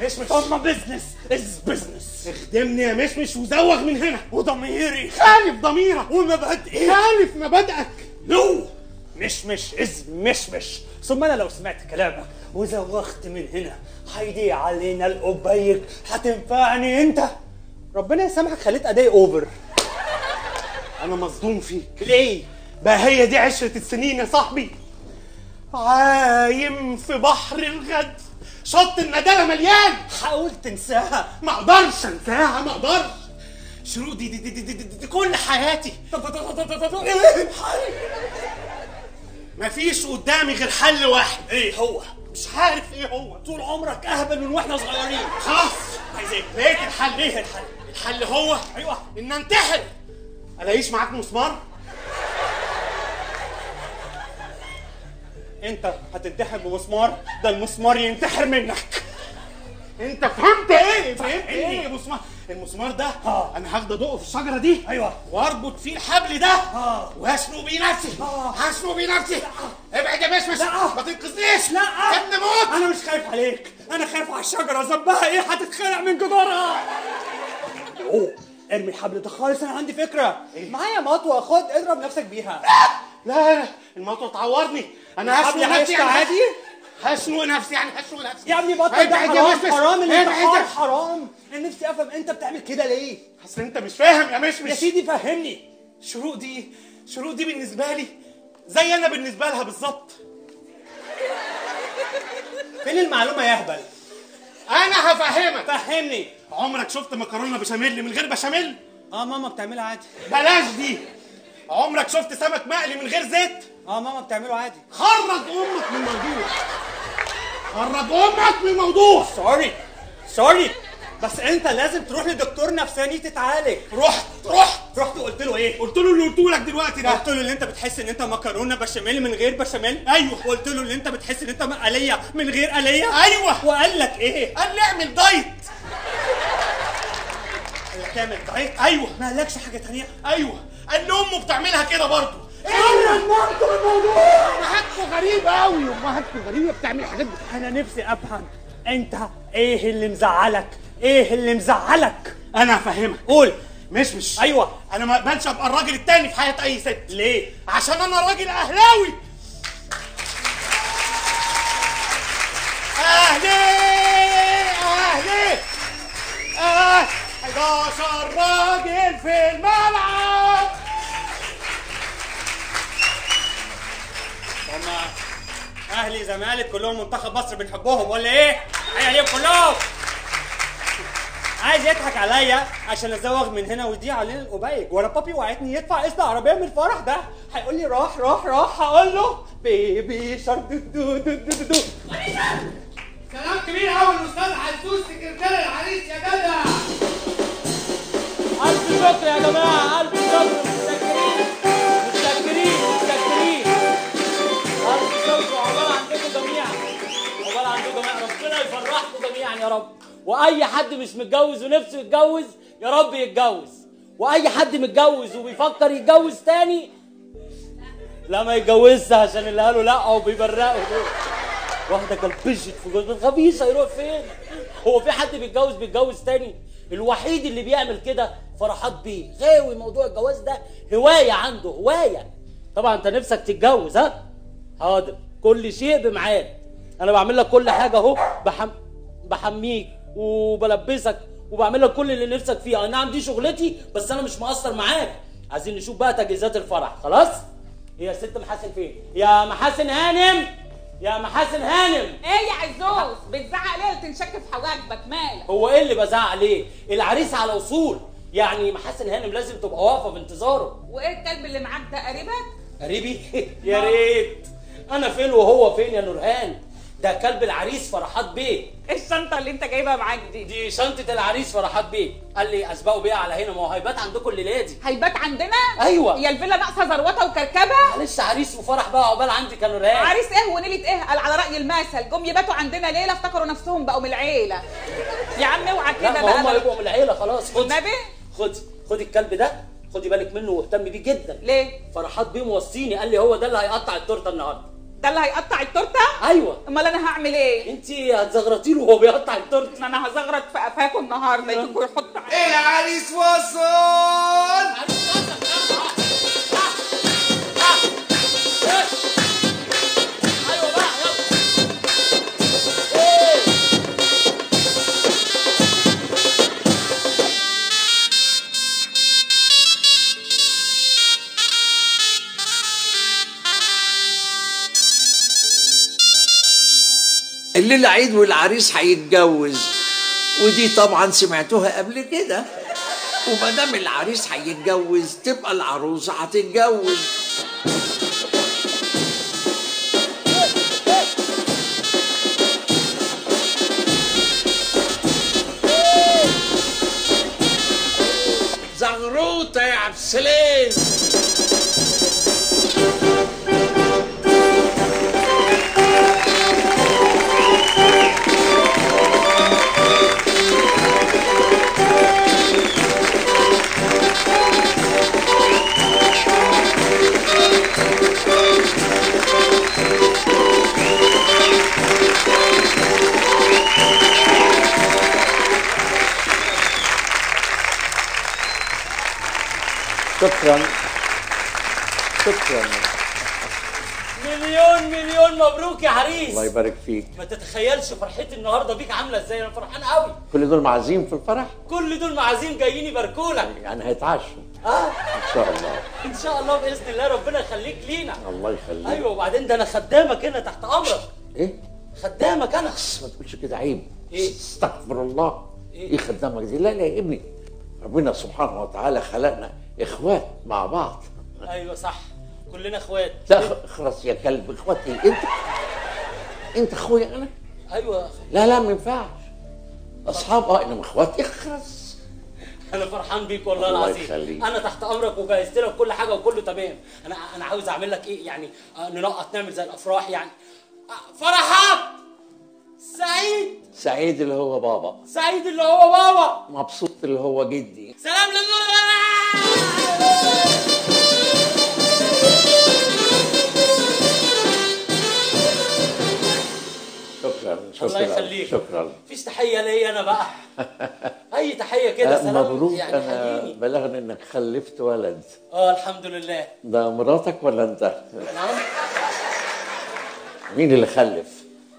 مشمش، اما بزنس از بزنس. اخدمني يا مشمش وزوغ من هنا، وضميري خالف ضميرك ومبادئي خالف مبادئك. لو مشمش از مشمش، ثم انا لو سمعت كلامك وزوغت من هنا هيضيع علينا القبيك، هتنفعني انت؟ ربنا يسامحك خليت ادائي اوفر. انا مصدوم فيك. ليه؟ بقى هي دي عشرة السنين يا صاحبي، عايم في بحر الغد، شط الندالة مليان. حاولت انساها ما اقدرش انساها، ما اقدرش. شروق دي دي دي, دي, دي, دي كل حياتي. مفيش قدامي غير حل واحد. ايه هو؟ مش عارف ايه هو. طول عمرك اهبل من واحنا صغيرين. خلاص عايز ايه؟ لقيت الحل. ايه الحل؟ الحل هو ايوه ان انتحر. الاقيش معاك مسمار؟ انت هتنتحر بمسمار، ده المسمار ينتحر منك. انت فهمت ايه؟ فهمت ايه؟ مسمار، المسمار ده ها. انا هاخد ادقه في الشجره دي ايوه، واربط فيه الحبل ده وهشنق بيه نفسي، هشنق بيه نفسي. ابعد يا باشمش، ما تنقذنيش. لا ابني موت. انا مش خايف عليك، انا خايف على الشجره ذنبها ايه؟ هتتخلع من جدارها. اوه ارمي الحبل ده خالص، انا عندي فكره. إيه؟ معايا مطوه، خد اضرب نفسك بيها. لا لا المطوه تعورني، انا هشنق نفسي عادي، هشنق نفسي يعني هشنق نفسي. يا ابني بطل ده، حرام حرام الانتحار، حرام. انا نفسي افهم انت بتعمل كده ليه؟ اصل انت مش فاهم يا مشمش. يا سيدي فهمني. شروق دي شروق دي بالنسبه لي زي انا بالنسبه لها بالظبط. فين المعلومه يا اهبل؟ انا هفهمك. فهمني. عمرك شفت مكرونه بشاميل من غير بشاميل؟ اه ماما بتعملها عادي. بلاش دي. عمرك شفت سمك مقلي من غير زيت؟ اه ماما بتعمله عادي. خرج امك من الموضوع، خرج امك من الموضوع. سوري سوري بس انت لازم تروح لدكتور نفساني تتعالج. رحت رحت رحت وقلت له ايه؟ قلت له اللي قلته لك دلوقتي ده. قلت له اللي انت بتحس ان انت مكرونه بشاميل من غير بشاميل. ايوه. وقلت له اللي انت بتحس ان انت مقليه من غير قليه. ايوه. وقال لك ايه؟ قال لي اعمل دايت. قال لك اعمل دايت؟ ايوه. ما قالكش حاجه ثانيه؟ ايوه. قال لي امه بتعملها كده برضه. ايه انتوا الموضوع؟ امهاتكم غريبه قوي، امهاتكم غريبه بتعمل حاجات. انا نفسي افهم انت ايه اللي مزعلك؟ ايه اللي مزعلك؟ انا هفهمك. قول. مش مش ايوه. انا ما اقبلش ابقى الراجل التاني في حياه اي ست. ليه؟ عشان انا راجل اهلاوي. اهلي اهلي اه حداشر راجل في الملعب. هما اهلي زمالك كلهم منتخب مصر بنحبهم ولا ايه؟ ايه عليهم كلهم؟ عايز يضحك عليا عشان ازوغ من هنا ويضيع علينا القبيب. وانا بابي وعدني يدفع قسط عربيه من الفرح ده هيقول لي روح روح روح. هقول له بيبي شرط دو دو دو دو. سلام كبير قوي الاستاذ عزوز سكرتير العريس يا جدع. الف شكر يا جماعه، الف شكر. متشكرين متشكرين متشكرين. الف شكر عقبال عندكم جميعا، عقبال عندكم جميعا. ربنا يفرحكم جميعا يا رب. واي حد مش متجوز ونفسه يتجوز يا رب يتجوز، واي حد متجوز وبيفكر يتجوز تاني لا ما يتجوزش عشان اللي قالوا لا او بيبرقوا دول. واحده كلبشت في جوزها الخبيث هيروح فين؟ هو في حد بيتجوز بيتجوز تاني؟ الوحيد اللي بيعمل كده فرحات بيه، غاوي موضوع الجواز ده، هوايه عنده، هوايه. طبعا انت نفسك تتجوز ها؟ حاضر، كل شيء بميعاد. انا بعمل لك كل حاجه اهو، بحم... بحميك وبلبسك وبعمل لك كل اللي نفسك فيه. نعم دي شغلتي بس انا مش مقصر معاك. عايزين نشوف بقى تجهيزات الفرح. خلاص؟ هي الست محاسن فين؟ يا محاسن هانم، يا محاسن هانم. ايه يا عزوز بتزعق ليه وتنشك في حواجبك؟ مالك؟ هو ايه اللي بزعق ليه؟ العريس على وصول، يعني محاسن هانم لازم تبقى واقفه في انتظاره. وايه الكلب اللي معاك ده؟ قريبك؟ قريبي؟ يا ريت. انا فين وهو فين يا نورهان؟ ده كلب العريس فرحات بيه. ايه الشنطه اللي انت جايبها معاك دي؟ دي شنطه العريس فرحات بيه. قال لي اسبقوا بيها على هنا. ما هو هيبات عندكم الليله دي. هيبات عندنا؟ ايوه. هي الفيلا ناقصه زروطه وكركبه. معلش عريس وفرح بقى عقبال عندي كانوا رايق. عريس ايه ونيله ايه؟ قال على راي المثل جم يباتوا عندنا ليله افتكروا نفسهم بقوا من العيله. يا عم اوعى كده بقى. لا هم يبقوا من العيله خلاص. خدي النبي، خدي خدي الكلب ده، خدي بالك منه واهتم بيه جدا. ليه؟ فرحات بيه موصيني، قال لي هو ده اللي هيقطع التورته النهارده. ده اللي هيقطع التورته؟ ايوه. امال انا هعمل ايه؟ انت هتزغرطي له وهو بيقطع التورته. انا هزغرط في قفاكم النهارده. يجيكوا يحطوا عليه العريس وصل. العريس وصل. ايوه بقى الليلة عيد والعريس هيتجوز، ودي طبعا سمعتوها قبل كده. وما دام العريس هيتجوز تبقى العروسة هتتجوز. زغروطة يا عبد السلام. شكرا شكرا. مليون مليون مبروك يا عريس. الله يبارك فيك. ما تتخيلش فرحتي النهارده بيك عامله ازاي. انا فرحان قوي. كل دول معازيم في الفرح؟ كل دول معازيم جايين يباركولك. يعني هيتعشوا. اه ان شاء الله. ان شاء الله باذن الله. ربنا يخليك لينا. الله يخليك. ايوه. وبعدين ده انا خدامك هنا تحت امرك. ايه؟ خدامك انا. ما تقولش كده عيب. ايه؟ استغفر الله. ايه خدامك دي؟ لا لا يا ابني، ربنا سبحانه وتعالى خلقنا اخوات مع بعض. ايوه صح، كلنا اخوات. لا خلاص يا كلب، اخوات ايه؟ انت انت اخويا انا. ايوه. لا لا ما ينفعش، اصحاب اه انهم اخوات. اخرس انا فرحان بيك والله العظيم. انا تحت امرك وجهزت لك كل حاجه وكله تمام. انا انا عاوز اعمل لك ايه يعني؟ ننقط نعمل زي الافراح يعني. فرحات سعيد سعيد اللي هو بابا، سعيد اللي هو بابا، مبسوط اللي هو جدي. سلام للنور. شكرا شكرا الله يخليك. شكرا. مفيش تحية ليا أنا بقى؟ أي تحية كده. سلام. مبروك يعني. أنا بلغني إنك خلفت ولد. أه الحمد لله. ده مراتك ولا أنت؟ نعم. مين اللي خلف؟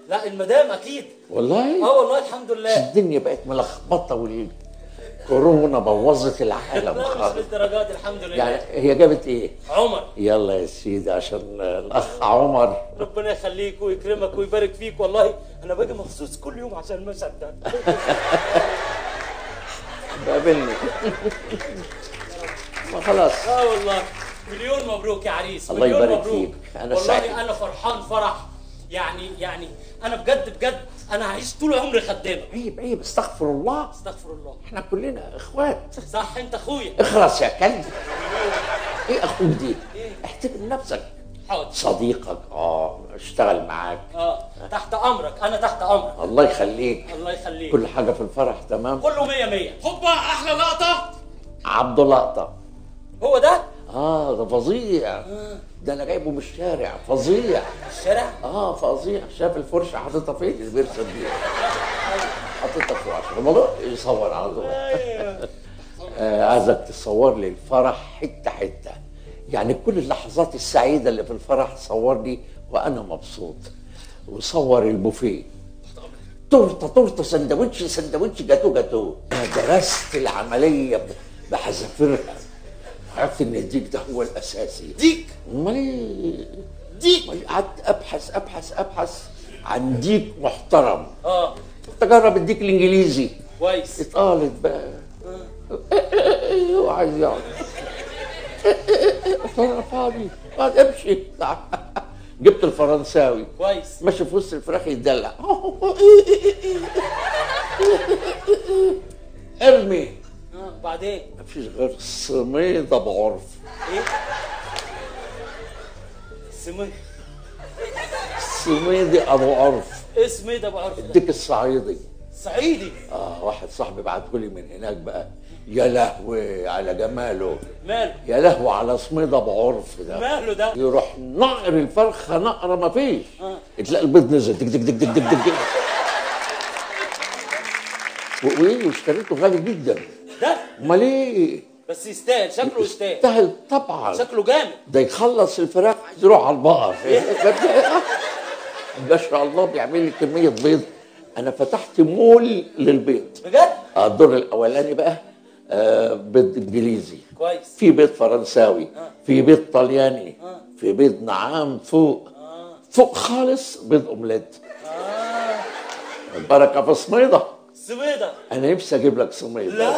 لا المدام أكيد. والله؟ أه والله الحمد لله. الدنيا بقت ملخبطة والكورونا بوظت العالم خالص. لا مش للدرجة دي الحمد لله. يعني هي جابت إيه؟ عمر. يلا يا سيدي عشان الأخ عمر. ربنا يخليك ويكرمك ويبارك فيك. والله أنا باجي مخصوص كل يوم عشان المشهد ده. قابلني. ما خلاص. اه والله مليون مبروك يا عريس. الله يبارك فيك. أنا سعيد والله. أنا فرحان فرح يعني يعني أنا بجد بجد أنا هعيش طول عمري خدامة. عيب عيب. استغفر الله استغفر الله. إحنا كلنا إخوات. صح أنت أخويا. اخرس يا كلب. إيه أخوك دي؟ إيه؟ احترم نفسك. صديقك اه اشتغل معاك اه تحت امرك. انا تحت امرك. الله يخليك الله يخليك. كل حاجه في الفرح تمام كله مية مية. هوبا احلى لقطه عبد لقطه. هو ده؟ اه ده فظيع. آه. ده انا جايبه من الشارع. فظيع. الشارع؟ اه فظيع. شاف الفرشه حاططها فين؟ الفرشه دي حاططها في وشه الموضوع يصور على طول. ايوه عايزك تصور لي الفرح حته حته يعني كل اللحظات السعيدة اللي في الفرح صورني وأنا مبسوط. وصور البوفيه تورتة تورتة سندوتش سندوتش جاتو جاتو. أنا درست العملية بحذافيرها وعرفت إن الديك ده هو الأساسي. ديك؟ أمال إيه؟ ديك؟ قعدت أبحث أبحث أبحث عن ديك محترم. أه تجرب الديك الإنجليزي كويس. اتقالت بقى. أه أوعى يقعد. انا فاضي قاعد امشي. جبت الفرنساوي كويس ماشي في وسط الفراخ يتدلع. ارمي. اه بعدين مفيش غير سميد ابو عرف. ايه؟ سميد سميد ابو عرف. ايه سميد ابو عرف؟ الديك الصعيدي. صعيدي؟ اه واحد صاحبي بعتهولي من هناك بقى. يا لهوي على جماله. ماله؟ يا لهوي على سميد ابو عرف ده. ماله ده؟ يروح نقر الفرخه نقره ما فيش. آه. تلاقي البيض نزل دك دك دك دك دك دك. وايه واشتريته غالي جدا. ده؟ امال ايه؟ بس يستاهل. شكله يستاهل. يستاهل طبعا. شكله جامد. ده يخلص الفراخ عايز يروح على البقر. ما شاء الله بيعمل لي كميه بيض. انا فتحت مول للبيض. بجد؟ اه الدور الاولاني بقى آه بيض انجليزي كويس، في بيض فرنساوي، آه. في بيض طلياني، آه. في بيض نعام فوق، آه. فوق خالص بيض اومليت. آه. البركه في سميضه. سميضه انا نفسي اجيب لك سميضه. لا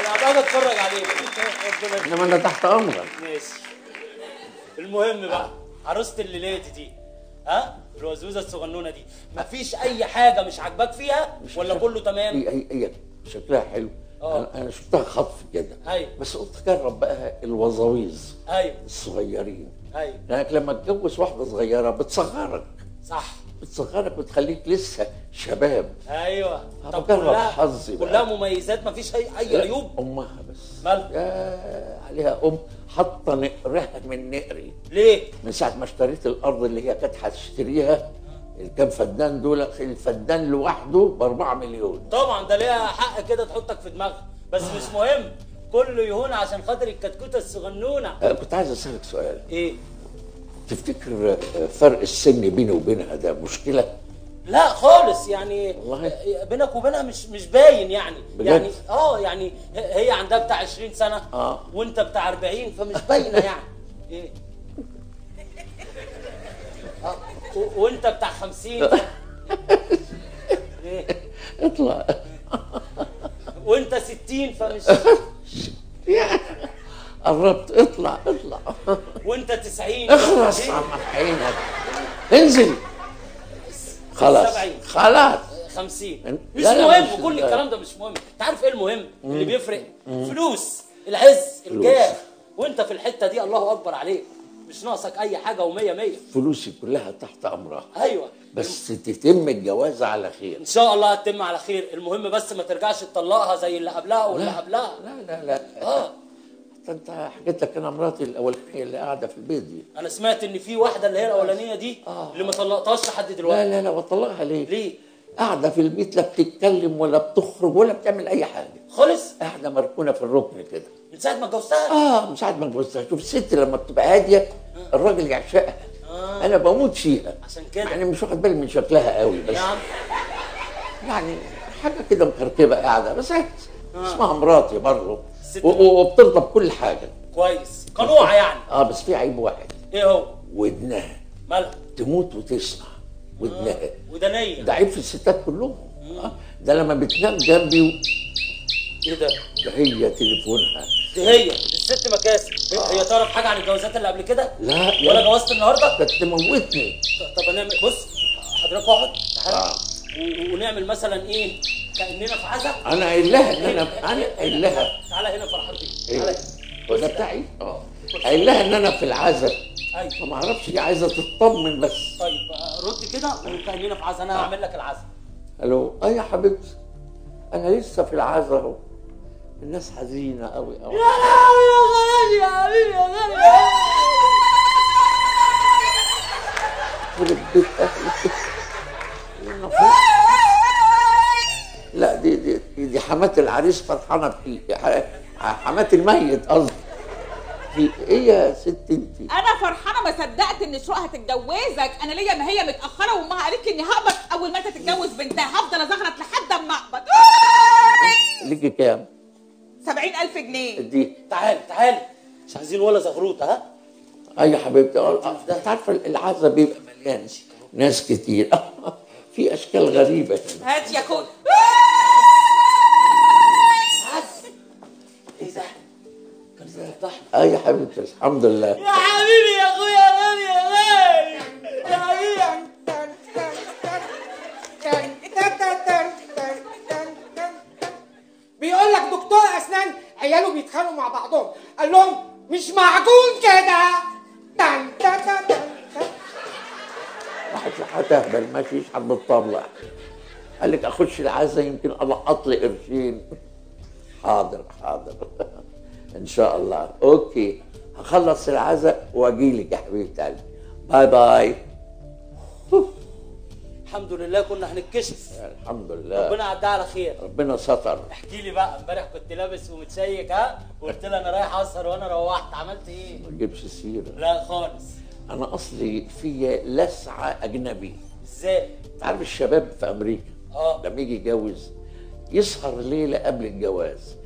انا قاعد اتفرج عليك. انما انا تحت امرك. ماشي. المهم بقى عروسه الليلات دي ها؟ الوزوزه الصغنونه دي مفيش اي حاجه مش عاجباك فيها ولا كله تمام؟ هي هي شكلها حلو. أوه. انا شفتها خطف كده. ايوه بس قلت اجرب بقى الوزاويز. ايوه الصغيرين. ايوه لانك لما تتجوز واحده صغيره بتصغرك. صح بتصغرك وتخليك لسه شباب. ايوه طب كلها حظي كلها مميزات مفيش اي اي عيوب. امها بس مالها عليها ام حاطه نقرها من نقري. ليه؟ من ساعه ما اشتريت الارض اللي هي كانت هتشتريها اللي كان فدان دول. الفدان لوحده ب أربعة مليون. طبعا ده ليها حق كده تحطك في دماغها بس آه. مش مهم كله يهون عشان خاطر الكتكوته الصغنونه. آه كنت عايز اسالك سؤال. ايه؟ تفتكر فرق السن بيني وبينها ده مشكله؟ لا خالص يعني والله. بينك وبينها مش مش باين يعني بجد؟ يعني اه يعني هي عندها بتاع عشرين سنة آه. وانت بتاع أربعين فمش باينه يعني. ايه آه. وانت بتاع خمسين ايه اطلع وانت ستين فمش قربت. اطلع اطلع وانت تسعين. اخلص عم عينك انزل. خلاص خلاص خمسين مش مهم، كل الكلام ده مش مهم. انت عارف ايه المهم؟ اللي بيفرق فلوس، العز، الجاه، وانت في الحته دي الله اكبر عليك، مش ناقصك اي حاجه ومية مية. فلوسي كلها تحت امرها. ايوه بس تتم الجواز على خير ان شاء الله، هتتم على خير. المهم بس ما ترجعش تطلقها زي اللي قبلها واللي قبلها. لا لا لا اه انت حكيت لك انا مراتي الاولانيه اللي قاعده في البيت دي، انا سمعت ان في واحده اللي هي الاولانيه دي آه. اللي ما طلقتهاش لحد دلوقتي. لا لا لا بطلقها ليه؟ ليه؟ قاعده في البيت لا بتتكلم ولا بتخرج ولا بتعمل اي حاجه خالص، قاعده مركونه في الركن كده من ساعه ما اتجوزتها. اه من ساعه ما اتجوزتها. شوف الست لما بتبقى هاديه آه. الراجل يعشقها آه. انا بموت فيها عشان كده، يعني مش واخد بالي من شكلها قوي بس نعم. يعني حاجه كده مكركبه قاعده بس آه. اسمها مراتي برضه وبترضى بكل حاجه كويس، قنوعه يعني اه بس في عيب واحد. ايه هو؟ ودنها مالها؟ تموت وتسمع ودنها آه. ودنيه، ده عيب في الستات كلهم آه. ده لما بتنام جنبي و... ايه ده؟ ده هي تليفونها، دي هي الست مكاسب آه. هي تعرف حاجه عن الجوازات اللي قبل كده؟ لا ولا جوازت النهارده؟ كانت تموتني. طب هنعمل بص حضرتك اقعد تعالى آه. ونعمل مثلا ايه؟ كأننا في عزب. انا قايل لها ان انا انا قايل لها تعالى هنا فرحات بيه، تعالى هو ده بتاعي؟ اه قايل لها ان انا في العزب. ايوه فما اعرفش هي عايزه تطمن بس. طيب رد كده وكأننا في عزب، انا هعمل لك العزب. الو اه يا حبيبتي انا لسه في العزب اهو، الناس حزينه قوي قوي. يا لهوي يا غالي يا غالي يا غالي يخرب بيت اهلك. لا دي دي دي حمات العريس فرحانه بيه، حمات الميت قصدي. ايه يا ست انتي؟ انا فرحانه ما صدقت ان شروق هتتجوزك، انا ليا ما هي متاخره وامها قالت لي اني هقبض اول ما انت تتجوز بنتها، هفضل ازغرط لحد اما اقبض. ليكي كام؟ سبعين ألف جنيه. دي تعالي تعالي مش عايزين ولا زغروطه ها؟ اي يا حبيبتي انت عارفه العزا بيبقى مليان ناس كتير في اشكال غريبه. هات يا كل اه يا حبيبتي الحمد لله. يا حبيبي يا اخويا يا غالي يا غالي يا حبيبي. بيقول لك دكتور اسنان عياله بيتخانقوا مع بعضهم، قال لهم مش معجون كده. تن تن تن تن واحد هتهبل ماشي يشحت بالطبله، قال لك اخش العزا يمكن القط لي قرشين. حاضر حاضر ان شاء الله. اوكي هخلص العزاء واجيلك يا حبيبتي قلبي. باي باي. الحمد لله كنا هنتكشف. الحمد لله ربنا عدها على خير، ربنا ستر. احكي لي بقى امبارح كنت لابس ومتشيك ها، وقلت لي انا رايح اسهر وانا روحت عملت ايه؟ ما تجيبش سيره. لا خالص انا اصلي فيا لسعه اجنبي. ازاي؟ عارف الشباب في امريكا اه لما يجي يتجوز يسهر ليله قبل الجواز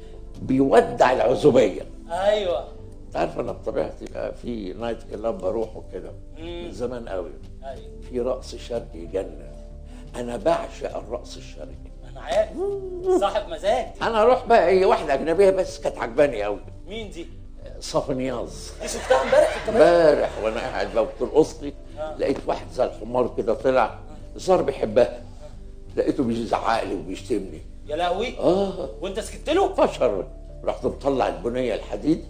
بيودع العزوبيه. ايوه انت عارف انا بطبيعتي بقى في نايت كلاب بروحه كده من زمان قوي. ايوه في رقص شرقي جنه، انا بعشق الرقص الشرقي. انا عارف صاحب مزاج. انا اروح بقى ايه واحده اجنبيه بس كانت عجباني قوي. مين دي؟ صافنياز. دي شفتها امبارح امبارح وانا قاعد بقى بترقص لي آه. لقيت واحد زي الحمار كده طلع الظاهر بيحبها، لقيته بيزعق لي وبيشتمني. يا لهوي اه وانت سكت له؟ فشر رحت مطلع البنيه الحديد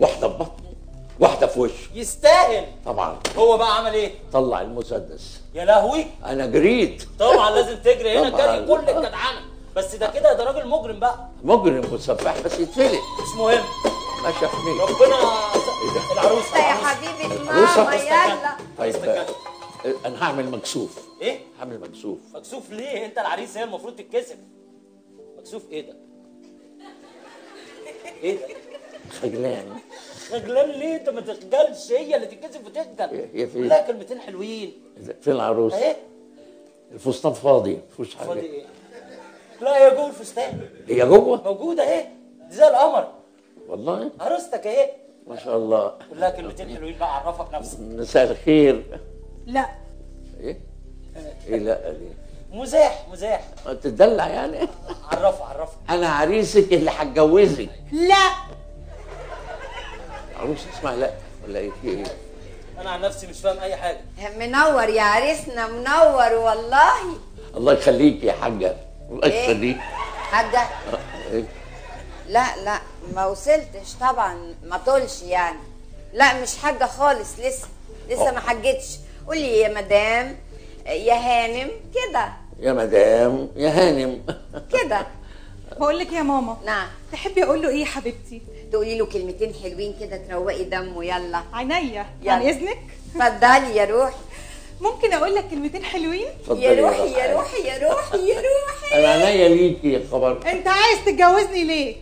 واحده في بطنه واحده في وشه. يستاهل طبعا. هو بقى عمل ايه؟ طلع المسدس. يا لهوي انا جريت طبعا. لازم تجري هنا جري كل الجدعنه. بس ده كده ده راجل مجرم بقى، مجرم مسبح بس يتفلق. مش مهم ما شافنيش ربنا. العروسه يا حبيبه ماما يلا. طيب انا هعمل مكسوف. ايه؟ هعمل مكسوف. مكسوف ليه؟ انت العريس، هي المفروض تتكسف. شوف ايه ده؟ ايه ده؟ خجلان. خجلان ليه؟ انت ما تخجلش، هي اللي تتكسف وتخجل. هي فين؟ لا كلمتين حلوين. فين العروسه؟ ايه؟ الفستان فاضي مفيهوش حاجه. فاضي ايه؟ لا هي جوه الفستان. هي جوه؟ موجوده اهي زي القمر. والله؟ عروستك اهي. ما شاء الله. كلها كلمتين حلوين بقى عرفك نفسك. مساء الخير. لا. ايه؟ ايه لا ليه؟ مزاح مزاح. تدلع يعني؟ عرفه عرفه انا عريسك اللي هتجوزك. لا عروسه اسمها لا ولا ايه؟ في ايه؟ انا عن نفسي مش فاهم اي حاجه. منور يا عريسنا، منور والله. الله يخليك يا حاجه. الله يخليك حاجه. إيه؟ لا لا ما وصلتش طبعا، ما طولش يعني. لا مش حاجه خالص، لسه لسه ما حجتش. قولي يا مدام، يا هانم كده. يا مدام، يا هانم كده. بقول لك يا ماما. نعم. تحبي اقول له ايه يا حبيبتي؟ تقولي له كلمتين حلوين كده تروقي دمه. يلا عينيا، عن اذنك. اتفضلي يا روحي. ممكن اقول لك كلمتين حلوين؟ يا روحي يا روحي يا روحي يا روحي. انا عينيا ليكي يا خبر. انت عايز تتجوزني ليه؟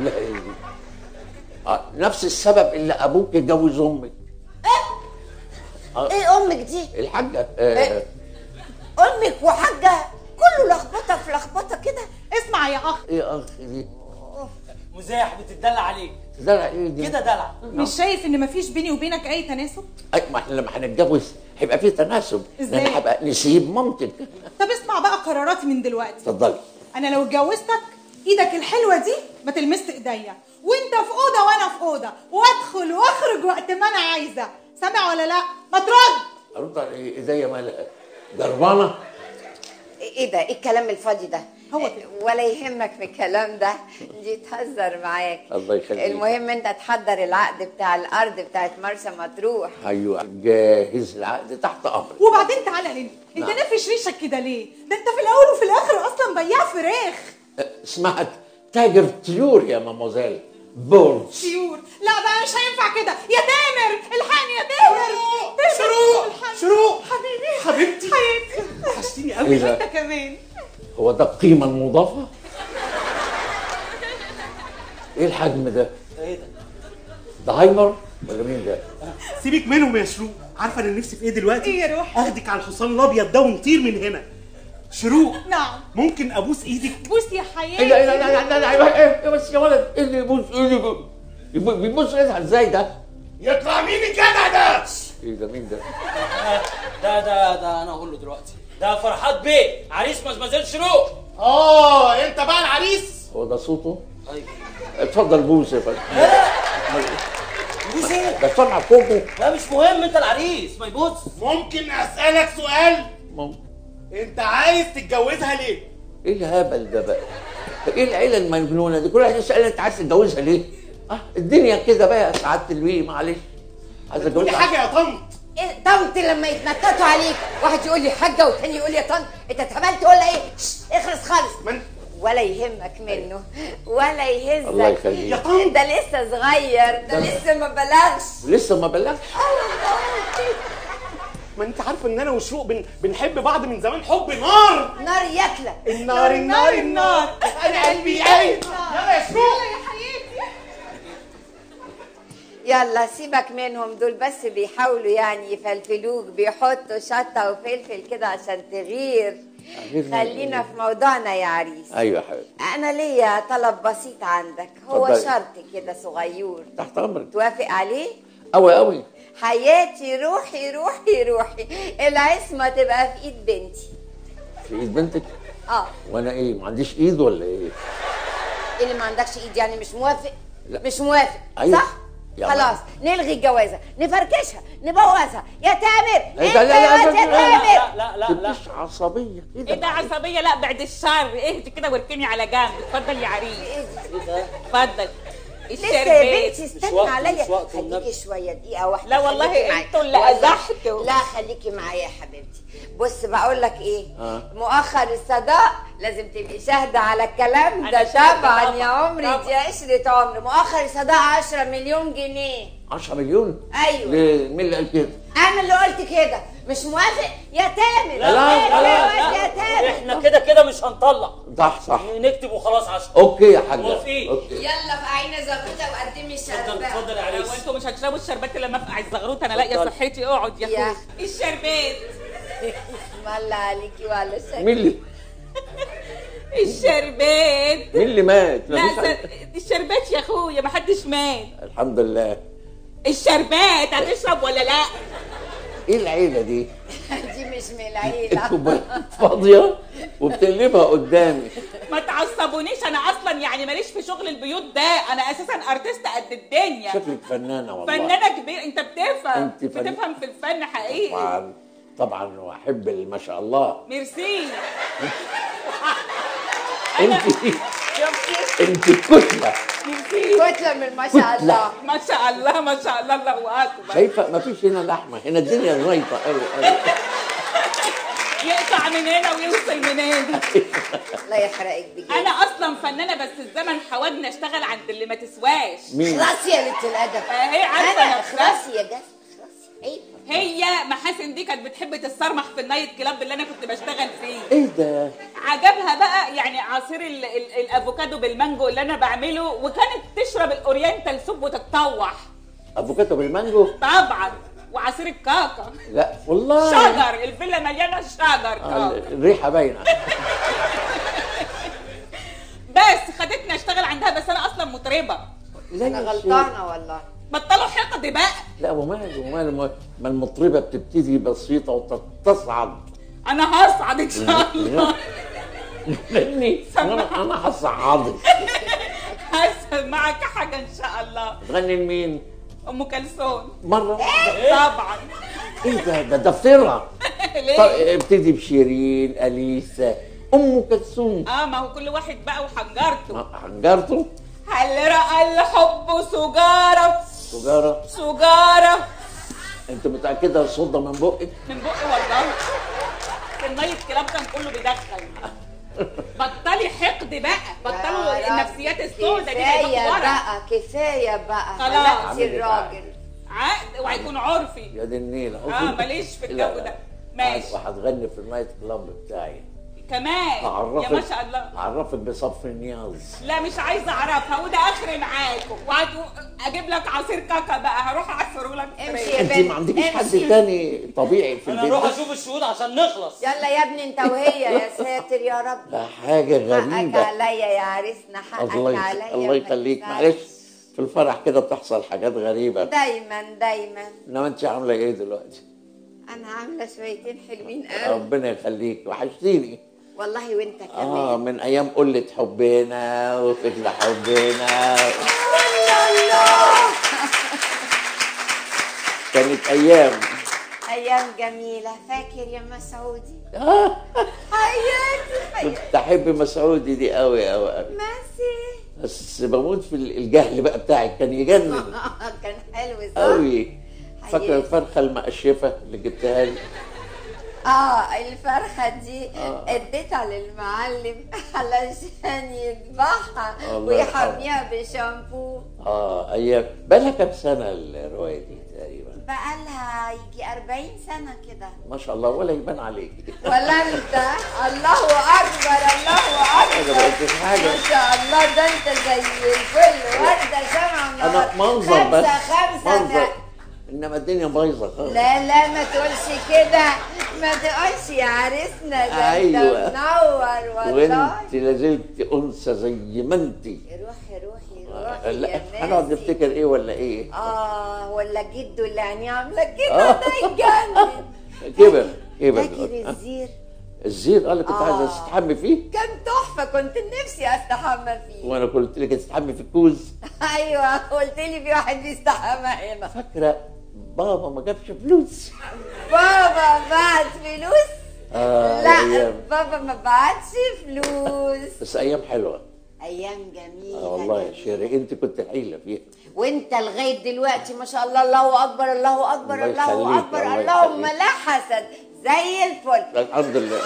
لا نفس السبب اللي ابوك اتجوز امك. ايه؟ ايه امك دي؟ الحاجه. إيه؟ امك وحاجه كله لخبطه في لخبطه كده. اسمع يا اخ. ايه اخ دي؟ مزاح بتدلع عليك. دلع ايه دي؟ كده دلع. مش شايف ان مفيش بيني وبينك اي تناسب؟ اي، ما احنا لما هنتجوز هيبقى في تناسب. ازاي؟ هبقى نسيب مامتك. طب اسمع بقى قراراتي من دلوقتي. اتفضلي. انا لو اتجوزتك ايدك الحلوه دي ما تلمس ايديا، وانت في اوضه وانا في اوضه، وادخل واخرج وقت ما انا عايزه. سامع ولا لا؟ ما ترد. ارد على ايديا مالها؟ دربانه؟ ايه ده؟ ايه الكلام الفاضي ده؟ هو ولا يهمك من الكلام ده، دي تهزر معاك. الله يخليك. المهم انت تحضر العقد بتاع الارض بتاعت مرسى مطروح. ايوه جاهز العقد تحت امرك. وبعدين تعالى هنا، انت نافش ريشك كده ليه؟ ده انت في الاول وفي الاخر اصلا بياع فراخ. اسمعت تاجر طيور يا ماموزيل. بورز طيور. لا بقى مش هينفع كده يا تامر، الحقني يا تامر. شروق شروق حبيبي حبيبتي حياتي. وحشتيني قوي. وانت كمان. هو ده القيمة المضافة؟ ايه الحجم ده؟ ايه ده؟ ده هايمر ولا مين ده؟ سيبك منهم يا شروق، عارفة أنا نفسي في إيه دلوقتي؟ إيه يا روحي؟ آخدك على الحصان الأبيض ده ونطير من هنا. شروق. نعم. ممكن أبوس إيدك؟ بوس يا حياتي. إيه لا لا لا لا إيه بس يا ولد، إيه اللي يبوس إيدك؟ بيبوس إيدها إزاي ده؟ يطلع مين الجدع ده؟ إيه ده مين ده؟ ده ده ده أنا أقول له دلوقتي. ده فرحات بيه عريس مزمزيل شروق. اه انت بقى العريس. هو ده صوته؟ ايوه. اتفضل بوس يا فندم. بوس ايه؟ ده طلع فوقه. لا مش مهم، انت العريس ما يبوس. ممكن اسالك سؤال؟ ممكن. انت عايز تتجوزها ليه؟ ايه الهبل ده بقى؟ ايه العيله المجنونه دي؟ كل واحد يسال انت عايز تتجوزها ليه؟ اه الدنيا كده بقى يا سعاده البي. معلش عايز اتجوزها. قولي حاجه يا طنط. ايه طنط لما يتنططوا عليك، واحد يقول لي حاجه والتاني يقول لي يا طنط، انت اتهبلت ولا ايه؟ اخلص خالص. ولا يهمك منه ولا يهزك. الله يخليك يا طنط، ده لسه صغير، ده لسه ما بلغش. لسه ما بلغش؟ ما انت عارفه ان انا وشروق بن... بنحب بعض من زمان حب نار. نار ياكله. النار النار النار. انا قلبي قايم. يلا يا شروق. يلا سيبك منهم دول، بس بيحاولوا يعني يفلفلوك، بيحطوا شطه وفلفل كده عشان تغير. خلينا في موضوعنا يا عريس. ايوه يا حبيبتي. انا ليا طلب بسيط عندك، هو شرط كده صغير. تحت امرك. توافق عليه؟ قوي قوي. حياتي روحي روحي روحي، العصمه تبقى في ايد بنتي. في ايد بنتك؟ اه. وانا ايه ما عنديش ايد ولا ايه؟ اللي ما عندكش ايد يعني مش موافق؟ لا. مش موافق. أيوة. صح؟ خلاص نلغي الجوازه، نفركشها، نبوظها يا تامر. انت يا تامر. لا لا لا مش عصبيه كده. ايه ده عصبيه؟ لا بعد الشر، اهدي كده واركني على جنب. اتفضل يا عريس. اتفضل. لسه يا بنتي استنى عليا. خليكي شويه دقيقه واحده. لا والله انتوا اللي قزحتوا. لا خليكي معايا يا حبيبتي. بص بقول لك ايه، مؤخر الصداق لازم تبقي شاهده على الكلام ده طبعا يا عمري. دي عشره عمر. مؤخر الصداق عشرة مليون جنيه. عشرة مليون؟ ايوه. مين اللي قال كده؟ انا اللي قلت كده. مش موافق يا تامر. لا لا لا يا تامر احنا كده كده مش هنطلع. صح صح. نكتب وخلاص. عشرة. اوكي يا حاج. موافقين؟ اوكي. يلا في عيني زغروطه وقدمي الشربات. اتفضل يا عريس. وانتوا مش هتشربوا الشربات الا لما افقع الزغروطه. انا لاقيه صحتي. اقعد يا اخويا. الشربات. والله عليكي وعلى شكلك. مين اللي الشربات؟ مين اللي مات؟ لا الشربات يا اخويا ما حدش مات. الحمد لله. الشربات هتشرب ولا لا؟ ايه العيله دي؟ دي مش من العيله. الكوبايه فاضيه وبتقلبها قدامي. ما تعصبونيش، انا اصلا يعني ماليش في شغل البيوت ده، انا اساسا ارتست قد الدنيا. شكلك فنانه والله، فنانه كبيره. انت بتفهم، انت فن... بتفهم في الفن حقيقي. طبعا طبعا، واحب ما شاء الله. ميرسي. انت انت كتله كتله من ما شاء الله. ما شاء الله ما شاء الله، الله اكبر. شايفه ما فيش هنا لحمه، هنا الدنيا غايطه قوي قوي. يقطع من هنا ويوصل من هنا. الله يحرقك بجد. انا اصلا فنانه بس الزمن حاولنا اشتغل عند اللي ما تسواش. خلاص يا بنت الادب، هي عارفه خلاص يا جد، خلاص عيب. هي محاسن دي كانت بتحب تتصرمح في النايت كلاب اللي انا كنت بشتغل فيه. ايه ده؟ عجبها بقى يعني عصير ال ال الافوكادو بالمانجو اللي انا بعمله، وكانت تشرب الاورينتال سوب وتتطوح. افوكادو بالمانجو؟ طبعا، وعصير الكاكا. لا والله، شجر، الفيلا مليانه شجر. آه الريحه باينه. بس خدتني اشتغل عندها، بس انا اصلا مطربه. انا غلطانه والله. بطلوا حقد بقى. لا وماله وماله، ما المطربه بتبتدي بسيطه وتصعد. انا هصعد ان شاء الله. لاني انا انا هصعدك. هسمعك حاجه ان شاء الله. بتغني لمين؟ ام كلثوم. مره؟ طبعا. ايه ده ده دفتره. ليه؟ ابتدي بشيرين، اليسا، ام كلثوم. اه ما هو كل واحد بقى وحجرته. حجرته؟ هل رأى الحب سجارة؟ سجارة؟ سجارة. انت متأكدة صدى من بقك؟ من بقي والله. في النايت كلاب كان كله بيدخل. بطلي حقد بقى، بطلوا النفسيات السوداء دي. كفاية بقى، كفاية بقى. خلاص الراجل عقد وهيكون عرفي. يا دي النيلة. اه ماليش في الجو ده. ماشي. وهتغني في النايت كلاب بتاعي كمان. يا ما شاء الله. هعرفك بصف النياز. لا مش عايزه اعرفها، وده اخري معاكم. واجيب لك عصير كاكا بقى، هروح اعصره لك. امشي يا بنت. انت ما عندكيش حد تاني طبيعي في البيت؟ انا اروح اشوف الشهود عشان نخلص. يلا يا ابني انت وهي. يا ساتر يا رب، ده حاجه غريبه. حقك عليا يا عريسنا، حقك عليا. الله يخليك، معلش في الفرح كده بتحصل حاجات غريبه دايما دايما. انما انت عامله ايه دلوقتي؟ انا عامله شويتين حلوين قوي. ربنا يخليك، وحشتيني والله. وانت كمان. اه من ايام قله حبنا وفكرة حبنا. الله الله، كانت ايام ايام جميله. فاكر يا مسعودي؟ اه حياتي كنت احب مسعودي دي قوي قوي قوي. ميرسي. بس بموت في الجهل بقى بتاعك، كان يجنن. كان حلو صح؟ قوي. فاكره الفرخه المقشفه اللي جبتها لي؟ اه الفرخه دي اديتها آه. للمعلم علشان يذبحها ويحميها بشامبو. اه ايام. بقالها كام سنه الروايه دي تقريبا؟ بقالها يجي أربعين سنه كده. ما شاء الله، ولا يبان عليك ولا انت. الله اكبر الله اكبر. حاجه ما شاء الله، ده انت زي الفل ورده شمعه. انا منظر بس، خمسه خمسه، انما الدنيا بايظه خالص. لا لا ما تقولش كده، ما تقولش يا عريسنا، ده أيوة. انت منور والله، وانت لازلت انثى زي ما انت. روحي روحي روحي. لا هنقعد نفتكر ايه ولا ايه؟ اه ولا جده اللي عينيه عامله كده، ده يتجنن. كبر كبر. فاكر الزير؟ الزير اه اللي كنت عايزه تستحمي فيه؟ كان تحفه، كنت نفسي استحمى فيه. وانا قلت لك تستحمي في الكوز. ايوه قلت لي في واحد بيستحمى هنا. فاكره بابا ما جابش فلوس. بابا بعت فلوس؟ آه لا أيام. بابا ما بعتش فلوس. بس ايام حلوه، ايام جميله. آه والله يا شيري انت كنت حيله فيها، وانت لغايه دلوقتي ما شاء الله. الله اكبر الله اكبر الله, الله, الله اكبر. الله اللهم لا حسد، زي الفل الحمد لله.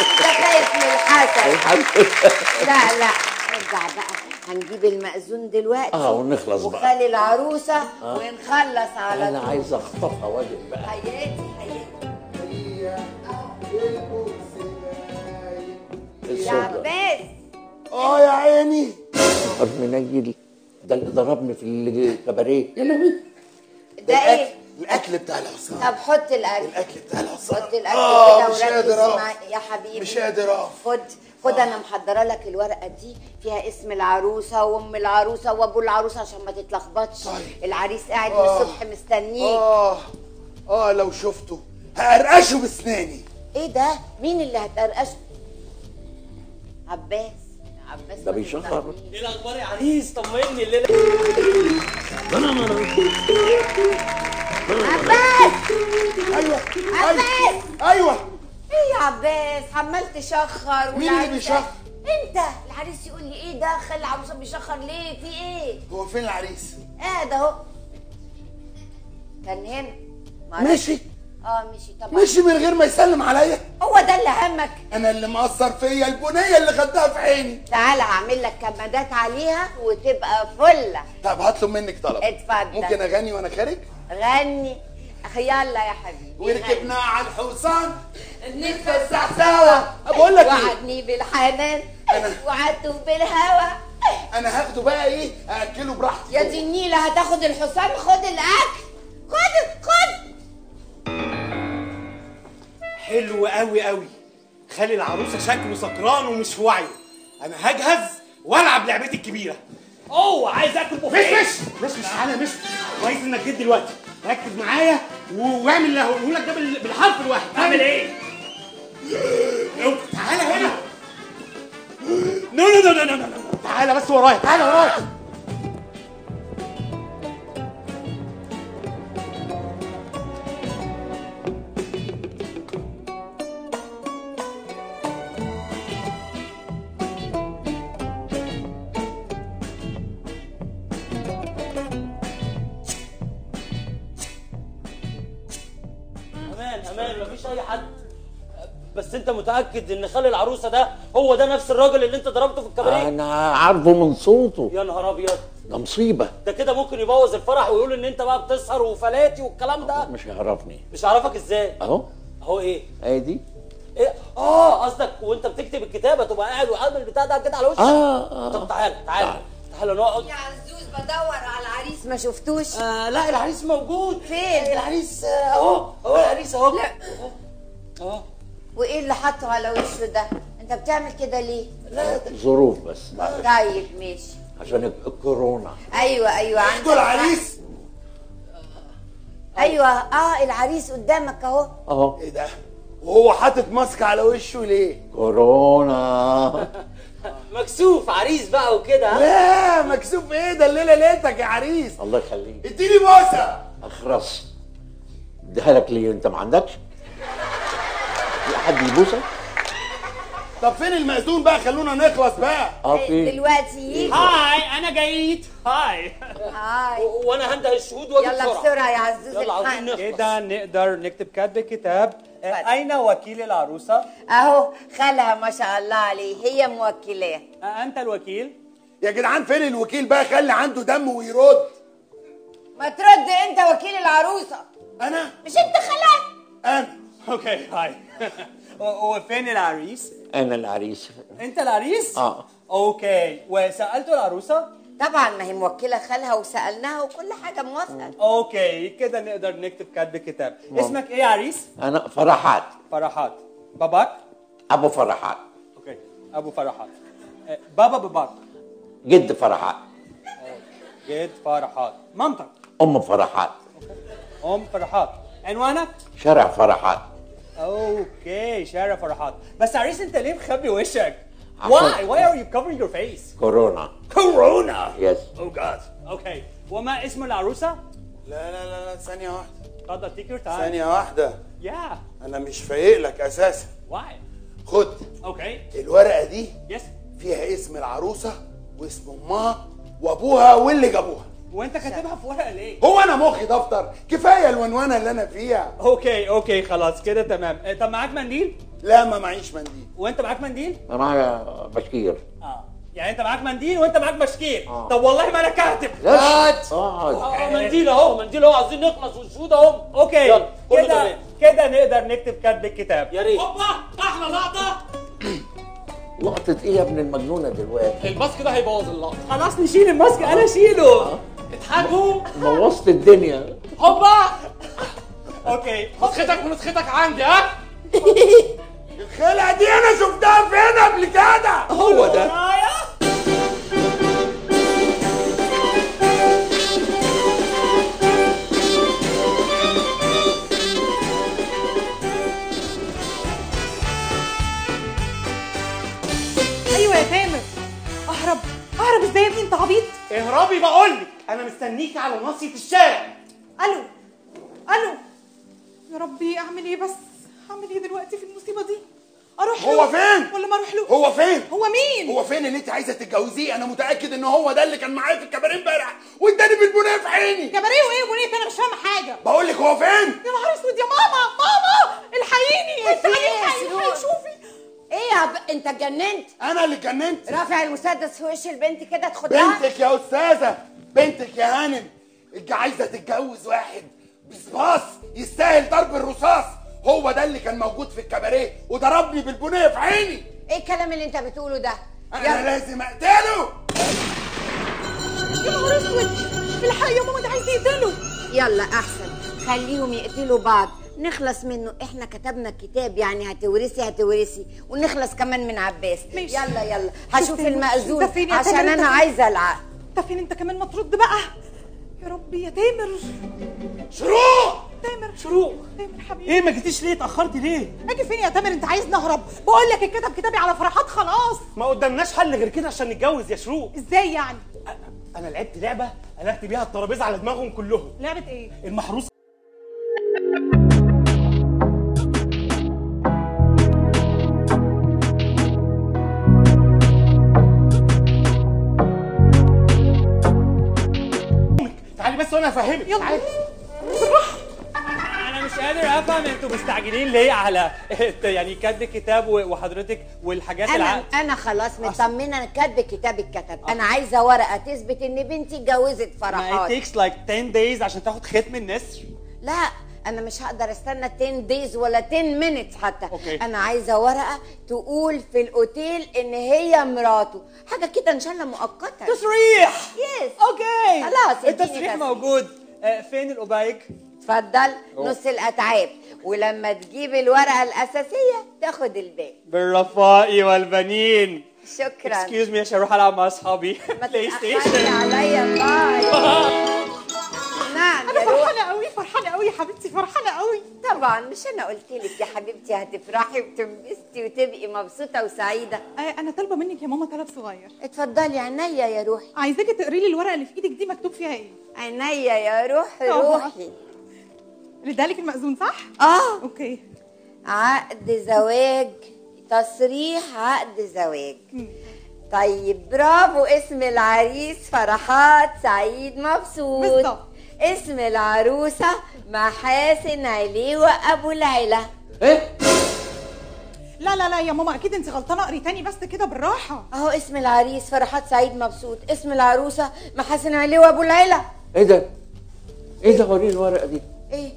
انت خايف من الحسد؟ الحمد لله. لا لا ارجع بقى، هنجيب المأذون دلوقتي اه ونخلص بقى، وخلي العروسه آه. ونخلص على طول. انا عايز اخطفها واجب بقى. حياتي حياتي يا عباس. اه يا عيني. ابن نجيل ده اللي ضربني في الكباريه. يا لهوي ده ايه؟ الاكل بتاع العصام. طب حط الاكل. الاكل بتاع العصام. حط الاكل كده وركز معايا يا حبيبي. مش قادر اقف. خد خد انا محضره لك الورقه دي، فيها اسم العروسه وام العروسه وابو العروسه عشان ما تتلخبطش. العريس قاعد من الصبح مستنيك. اه اه لو شفته هقرقشه باسناني. ايه ده؟ مين اللي هتقرقشه؟ عباس. عباس ده بيشخر. ايه الاخبار يا عريس؟ طمني الليله. عباس. ايوه عباس. ايوه ايه يا عباس عمال تشخر؟ مين اللي بيشخر؟ انت. العريس يقول لي ايه ده خلي عروسه بيشخر ليه؟ في ايه؟ هو فين العريس؟ اه ده اهو كان هنا. ماشي. اه مشي طبعا. مشي من غير ما يسلم عليا. هو ده اللي همك؟ انا اللي مقصر فيا البنيه اللي خدتها في عيني. تعالى اعمل لك كمادات عليها وتبقى فله. طب هطلب منك طلب. اتفضل. ممكن اغني وانا خارج؟ غني. يلا يا حبيبي. وركبنا على الحصان نتفسح سوا. بقول لك ايه؟ وعدني بالحنان وعدته بالهوا. انا هاخده بقى ايه؟ ااكله براحتي. يا دي النيله هتاخد الحصان خد الاكل. خد خد. حلو قوي قوي. خلي العروسه شكله سكران ومش في وعيه. انا هجهز والعب لعبتي الكبيره. اوه عايز اكل بوفيه. مش مش مش تعالى مش كويس انك جيت دلوقتي. ركز معايا واعمل اللي هقوله لك ده بالحرف الواحد. اعمل ايه؟ تعالى هنا. نو نو نو نو نو نو. تعالى بس ورايا. تعالى ورايا. متأكد ان خال العروسه ده هو ده نفس الراجل اللي انت ضربته في الكباريه؟ انا عارفه من صوته. يا نهار ابيض ده مصيبه. ده كده ممكن يبوظ الفرح ويقول ان انت بقى بتسهر وفلاتي والكلام ده. مش هيعرفني. مش هيعرفك ازاي؟ اهو اهو. ايه؟ ادي ايه؟ اه قصدك وانت بتكتب الكتابه تبقى قاعد وعامل البتاع ده كده على وشك. اه اه. طب تعالى تعالى تعالى نقعد يا عزوز. بدور على العريس ما شفتوش. آه لا العريس موجود. فين؟ العريس اهو اهو. العريس اهو اهو. وايه اللي حاطه على وشه ده؟ انت بتعمل كده ليه؟ لا ظروف بس. طيب ماشي. عشان الكورونا. ايوه ايوه. عندك العريس. ايوه اه العريس قدامك اهو. اهو. ايه ده؟ وهو حاطط ماسك على وشه ليه؟ كورونا. مكسوف عريس بقى وكده. لا مكسوف ايه ده الليله ليلتك يا عريس. الله يخليك. اديني بوسه. اخرس. اديها لك ليه؟ انت ما عندكش؟ حد يبوسك؟ طب فين المأذون بقى؟ خلونا نخلص بقى. اه فين؟ دلوقتي. هاي انا جيت. هاي هاي. وانا هنده الشهود واجي بسرعه. يلا بسرعه يا عزوز. يلا عاوزين نخلص كده. نقدر نكتب كاتب كتاب. اين وكيل العروسه؟ اهو خالها ما شاء الله عليه هي موكلاه. انت الوكيل؟ يا جدعان فين الوكيل بقى؟ خلي عنده دم ويرد. ما ترد انت وكيل العروسه. انا؟ مش انت خالها؟ انا. اوكي هاي. وفين العريس؟ أنا العريس. أنت العريس؟ آه. أوكي، وسألتوا العروسة؟ طبعًا ما هي موكلة خالها وسألناها وكل حاجة موافقة. أوكي، كده نقدر نكتب كاتب كتاب. اسمك إيه يا عريس؟ أنا فرحات. فرحات. باباك؟ أبو فرحات. أوكي، أبو فرحات. بابا باباك؟ جد فرحات. جد فرحات. مامتك؟ أم فرحات. أم فرحات. عنوانك؟ شارع فرحات. اوكي شارع فرحات. بس عريس انت ليه مخبي وشك؟ واي واي ار يو كفرينج يور فيس؟ كورونا. كورونا؟ يس. او جاد. اوكي وما اسم العروسه؟ لا لا لا لا ثانيه واحده. اتفضل تيك يور تايم. ثانيه واحده. يا انا مش فايق لك اساسا. واي؟ خد. اوكي الورقه دي. يس. فيها اسم العروسه واسم امها وابوها واللي جابوها. وانت كاتبها في ورقه ليه؟ هو انا مخي دفتر؟ كفايه الونوانه اللي انا فيها. اوكي اوكي خلاص كده تمام. طب معاك منديل؟ لا ما معيش منديل. وانت معاك منديل؟ انا معايا بشكير. اه يعني انت معاك منديل وانت معاك بشكير. آه. طب والله ما انا كاتب. قعد اه منديل اهو. منديل اهو. عايزين نخلص والشهود اهو. اوكي كده كده نقدر نكتب كاتب الكتاب. يا ريت. اوبا احلى لقطه. لقطه ايه يا ابن المجنونه دلوقتي؟ الماسك ده هيبوظ اللقطه. خلاص نشيل الماسك. انا اشيله. آه. اضحكوا. بوظت الدنيا. هوبا. اوكي نسختك ونسختك عندي. ها الخلعه دي انا شفتها فين قبل كده؟ هو ده. صحابي بقول لك انا مستنيكي على ناصيه الشارع. الو الو يا ربي اعمل ايه بس؟ هعمل ايه دلوقتي في المصيبه دي؟ اروح له هو فين؟ ولا ما اروح له؟ هو فين؟ هو مين؟ هو فين اللي انت عايزه تتجوزيه؟ انا متاكد ان هو ده اللي كان معايا في الكباريه امبارح واداني بالبنيه في عيني. كباريه وايه بنيه؟ انا مش فاهمه حاجه. بقول لك هو فين؟ يا نهار اسود يا ماما ماما الحقيني انت الحقيني شوفي ايه يا ب... انت اتجننت؟ انا اللي اتجننت؟ رافع المسدس في وش البنت كده تاخدها؟ بنتك يا استاذه، بنتك يا هانم عايزه تتجوز واحد بصباص يستاهل ضرب الرصاص. هو ده اللي كان موجود في الكباريه وضربني بالبنيه في عيني. ايه الكلام اللي انت بتقوله ده؟ انا لازم اقتله. يا نهار اسود الحق يا ماما ده عايز يقتله. يلا احسن خليهم يقتلوا بعض نخلص منه، احنا كتبنا الكتاب يعني هتورثي هتورثي ونخلص كمان من عباس. ماشي يلا يلا هشوف المأذون عشان انا عايزه العقل. تفين انت كمان ما ترد بقى يا ربي يا تامر. شروق تامر شروق تامر حبيبي ايه ما جيتيش ليه؟ اتاخرتي ليه؟ اجي فين يا تامر؟ انت عايز نهرب؟ بقول لك الكتاب كتابي على فرحات خلاص، ما قدامناش حل غير كده عشان نتجوز يا شروق. ازاي يعني؟ انا لعبت لعبه قلبت بيها الترابيزه على دماغهم كلهم. لعبه ايه؟ المحروس. تعالي بس وانا هفهمك. يلا قادر افهم انتوا مستعجلين ليه على يعني كتب الكتاب وحضرتك والحاجات اللي انا الع... انا خلاص مطمنه كتب الكتاب اتكتب. انا عايزه ورقه تثبت ان بنتي اتجوزت فرحات. ما it takes like ten days عشان تاخد ختم النسر. لا انا مش هقدر استنى ten days ولا ten minutes حتى. أوكي. انا عايزه ورقه تقول في الاوتيل ان هي مراته حاجه كده ان شاء الله مؤقته. تصريح. يس اوكي خلاص التصريح موجود. فين الأوبايك؟ اتفضل نص الاتعاب ولما تجيب الورقه الاساسيه تاخد الباقي. بالرفاء والبنين. شكرا. اكسكيوز مي عشان اروح العب مع اصحابي بلاي ستيشن. عليا باي. نعم انا فرحانه قوي فرحانه قوي يا حبيبتي فرحانه قوي. طبعا مش انا قلت لك يا حبيبتي هتفرحي وتنبسطي وتبقي مبسوطه وسعيده. انا طالبه منك يا ماما طلب صغير. اتفضلي عينيا يا روحي. عايزاكي تقري لي الورقه اللي في ايدك دي مكتوب فيها ايه. عينيا يا روحي روحي. اللي ادالك المأذون صح؟ اه اوكي. عقد زواج، تصريح عقد زواج. م. طيب برافو. اسم العريس فرحات سعيد مبسوط بالظبط. اسم العروسه محاسن عليوه ابو العيله. ايه؟ لا لا لا يا ماما اكيد انت غلطانه اقري تاني بس كده بالراحه. اهو اسم العريس فرحات سعيد مبسوط، اسم العروسه محاسن عليوه ابو العيله. ايه ده؟ ايه ده؟ وريني الورقه دي. ايه؟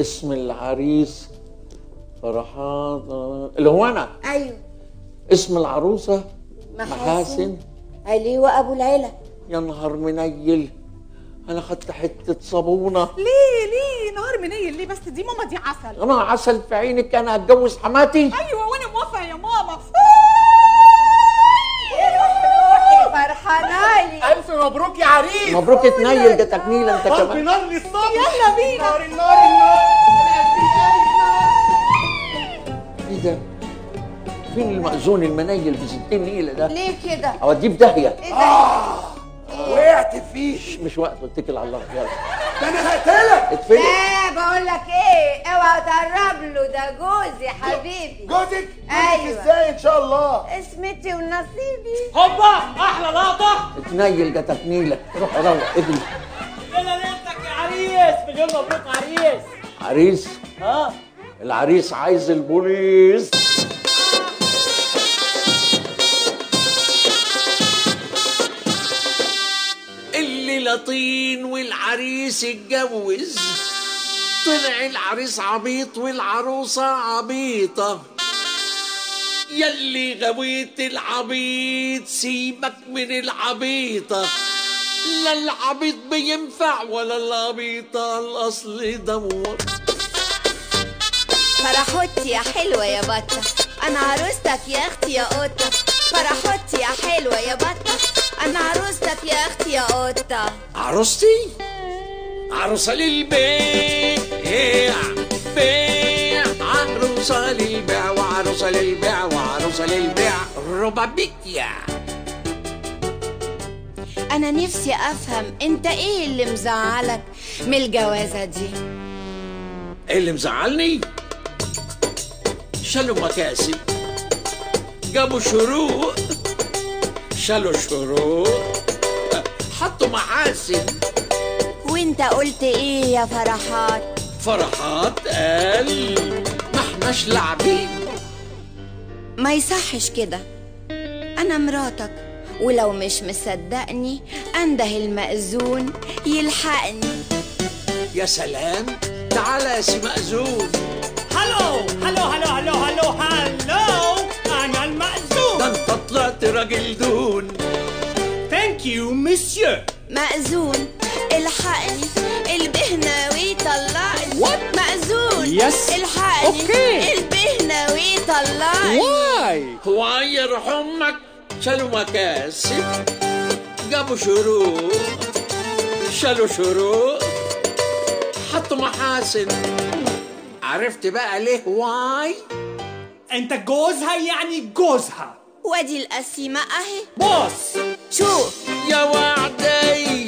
اسم العريس فرحات اللي هو انا. ايوه. اسم العروسه محاسن عليوه ابو العيله. يا نهار منيل انا خدت حته صابونه. ليه ليه نهار منيل ليه بس؟ دي ماما دي عسل. انا عسل في عينك. انا هتجوز حماتي. ايوه وانا موافقه يا ماما. فرحانالي. ألف مبروك يا عريس. مبروك اتنيل ده تكنيل انت كمان. طب نار للصبح. يلا بينا. نار النار النار. ايه ده؟ فين المأذون المنيل ب ستين نيلة ده؟ ليه كده؟ أوديه في داهية. ايه ده؟ وقعت فيه. مش وقته اتكل على الله يلا. ده أنا هقتلك. اتفلت. لا بقول لك إيه؟ أوعى تقرب له ده جوزي حبيبي. جوزك؟ أيوه. إزاي إن شاء الله؟ اسمتي ونصيبي. هوبا أحلى لقطة. اتنيل ده تكنيلة. روح روح اجري. فين لقيتك يا عريس؟ مليون مبروك عريس. عريس؟ أه. العريس عايز البوليس. لطين والعريس اتجوز، طلع العريس عبيط والعروسة عبيطة. يلي غويت العبيط سيبك من العبيطة، لا العبيط بينفع ولا العبيطة الأصل دور. فرحوتي يا حلوة يا بطة، أنا عروستك يا أختي يا قطة. فرحوتي يا حلوة يا بطة، أنا عروستك يا أختي يا قطة. عروستي؟ عروسة للبيع بيع، عروسة للبيع وعروسة للبيع وعروسة للبيع ربابيكيا. انا نفسي افهم انت ايه اللي مزعلك من الجوازه دي؟ ايه اللي مزعلني؟ شالوا مكاسب، جابوا شروق، شالوا شروق، حطوا محاسن. وانت قلت ايه يا فرحات؟ فرحات قال ما احناش لاعبين. ما يصحش كده، انا مراتك، ولو مش مصدقني انده المأذون يلحقني. يا سلام، تعالى يا سي مأذون. هلو هلو هلو هلو هلو هلو، انا المأذون. ده انت طلعت راجل دون. ثانك يو مسيو مأذون، الحقني، البهناوي طلعني. وات؟ مأذون، يس، الحقني، اوكي، البهناوي طلعني. واي واي يا روح امك. شالوا مكاسب، جابوا شروق، شالوا شروق، حطوا محاسن. عرفت بقى ليه واي؟ انت جوزها يعني جوزها. وادي القسيمه اهي، بص شوف يا وعدي.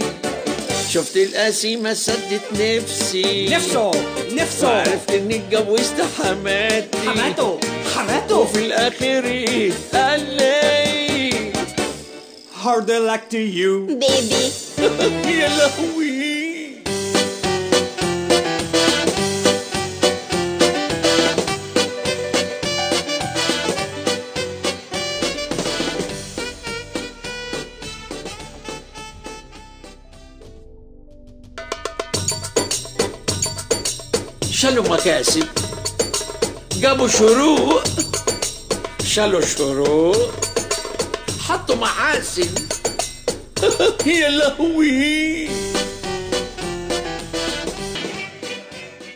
شفت القسيمه سدت نفسي، نفسه نفسه، وعرفت اني اتجوزت حماتي، حماته حماته، وفي الاخر ايه قال لي؟ هارد لك تو يو بيبي. يا لهوي. شالوا مكاسب، جابوا شروق، شالوا شروق، حطوا محاسن. يا لهوي.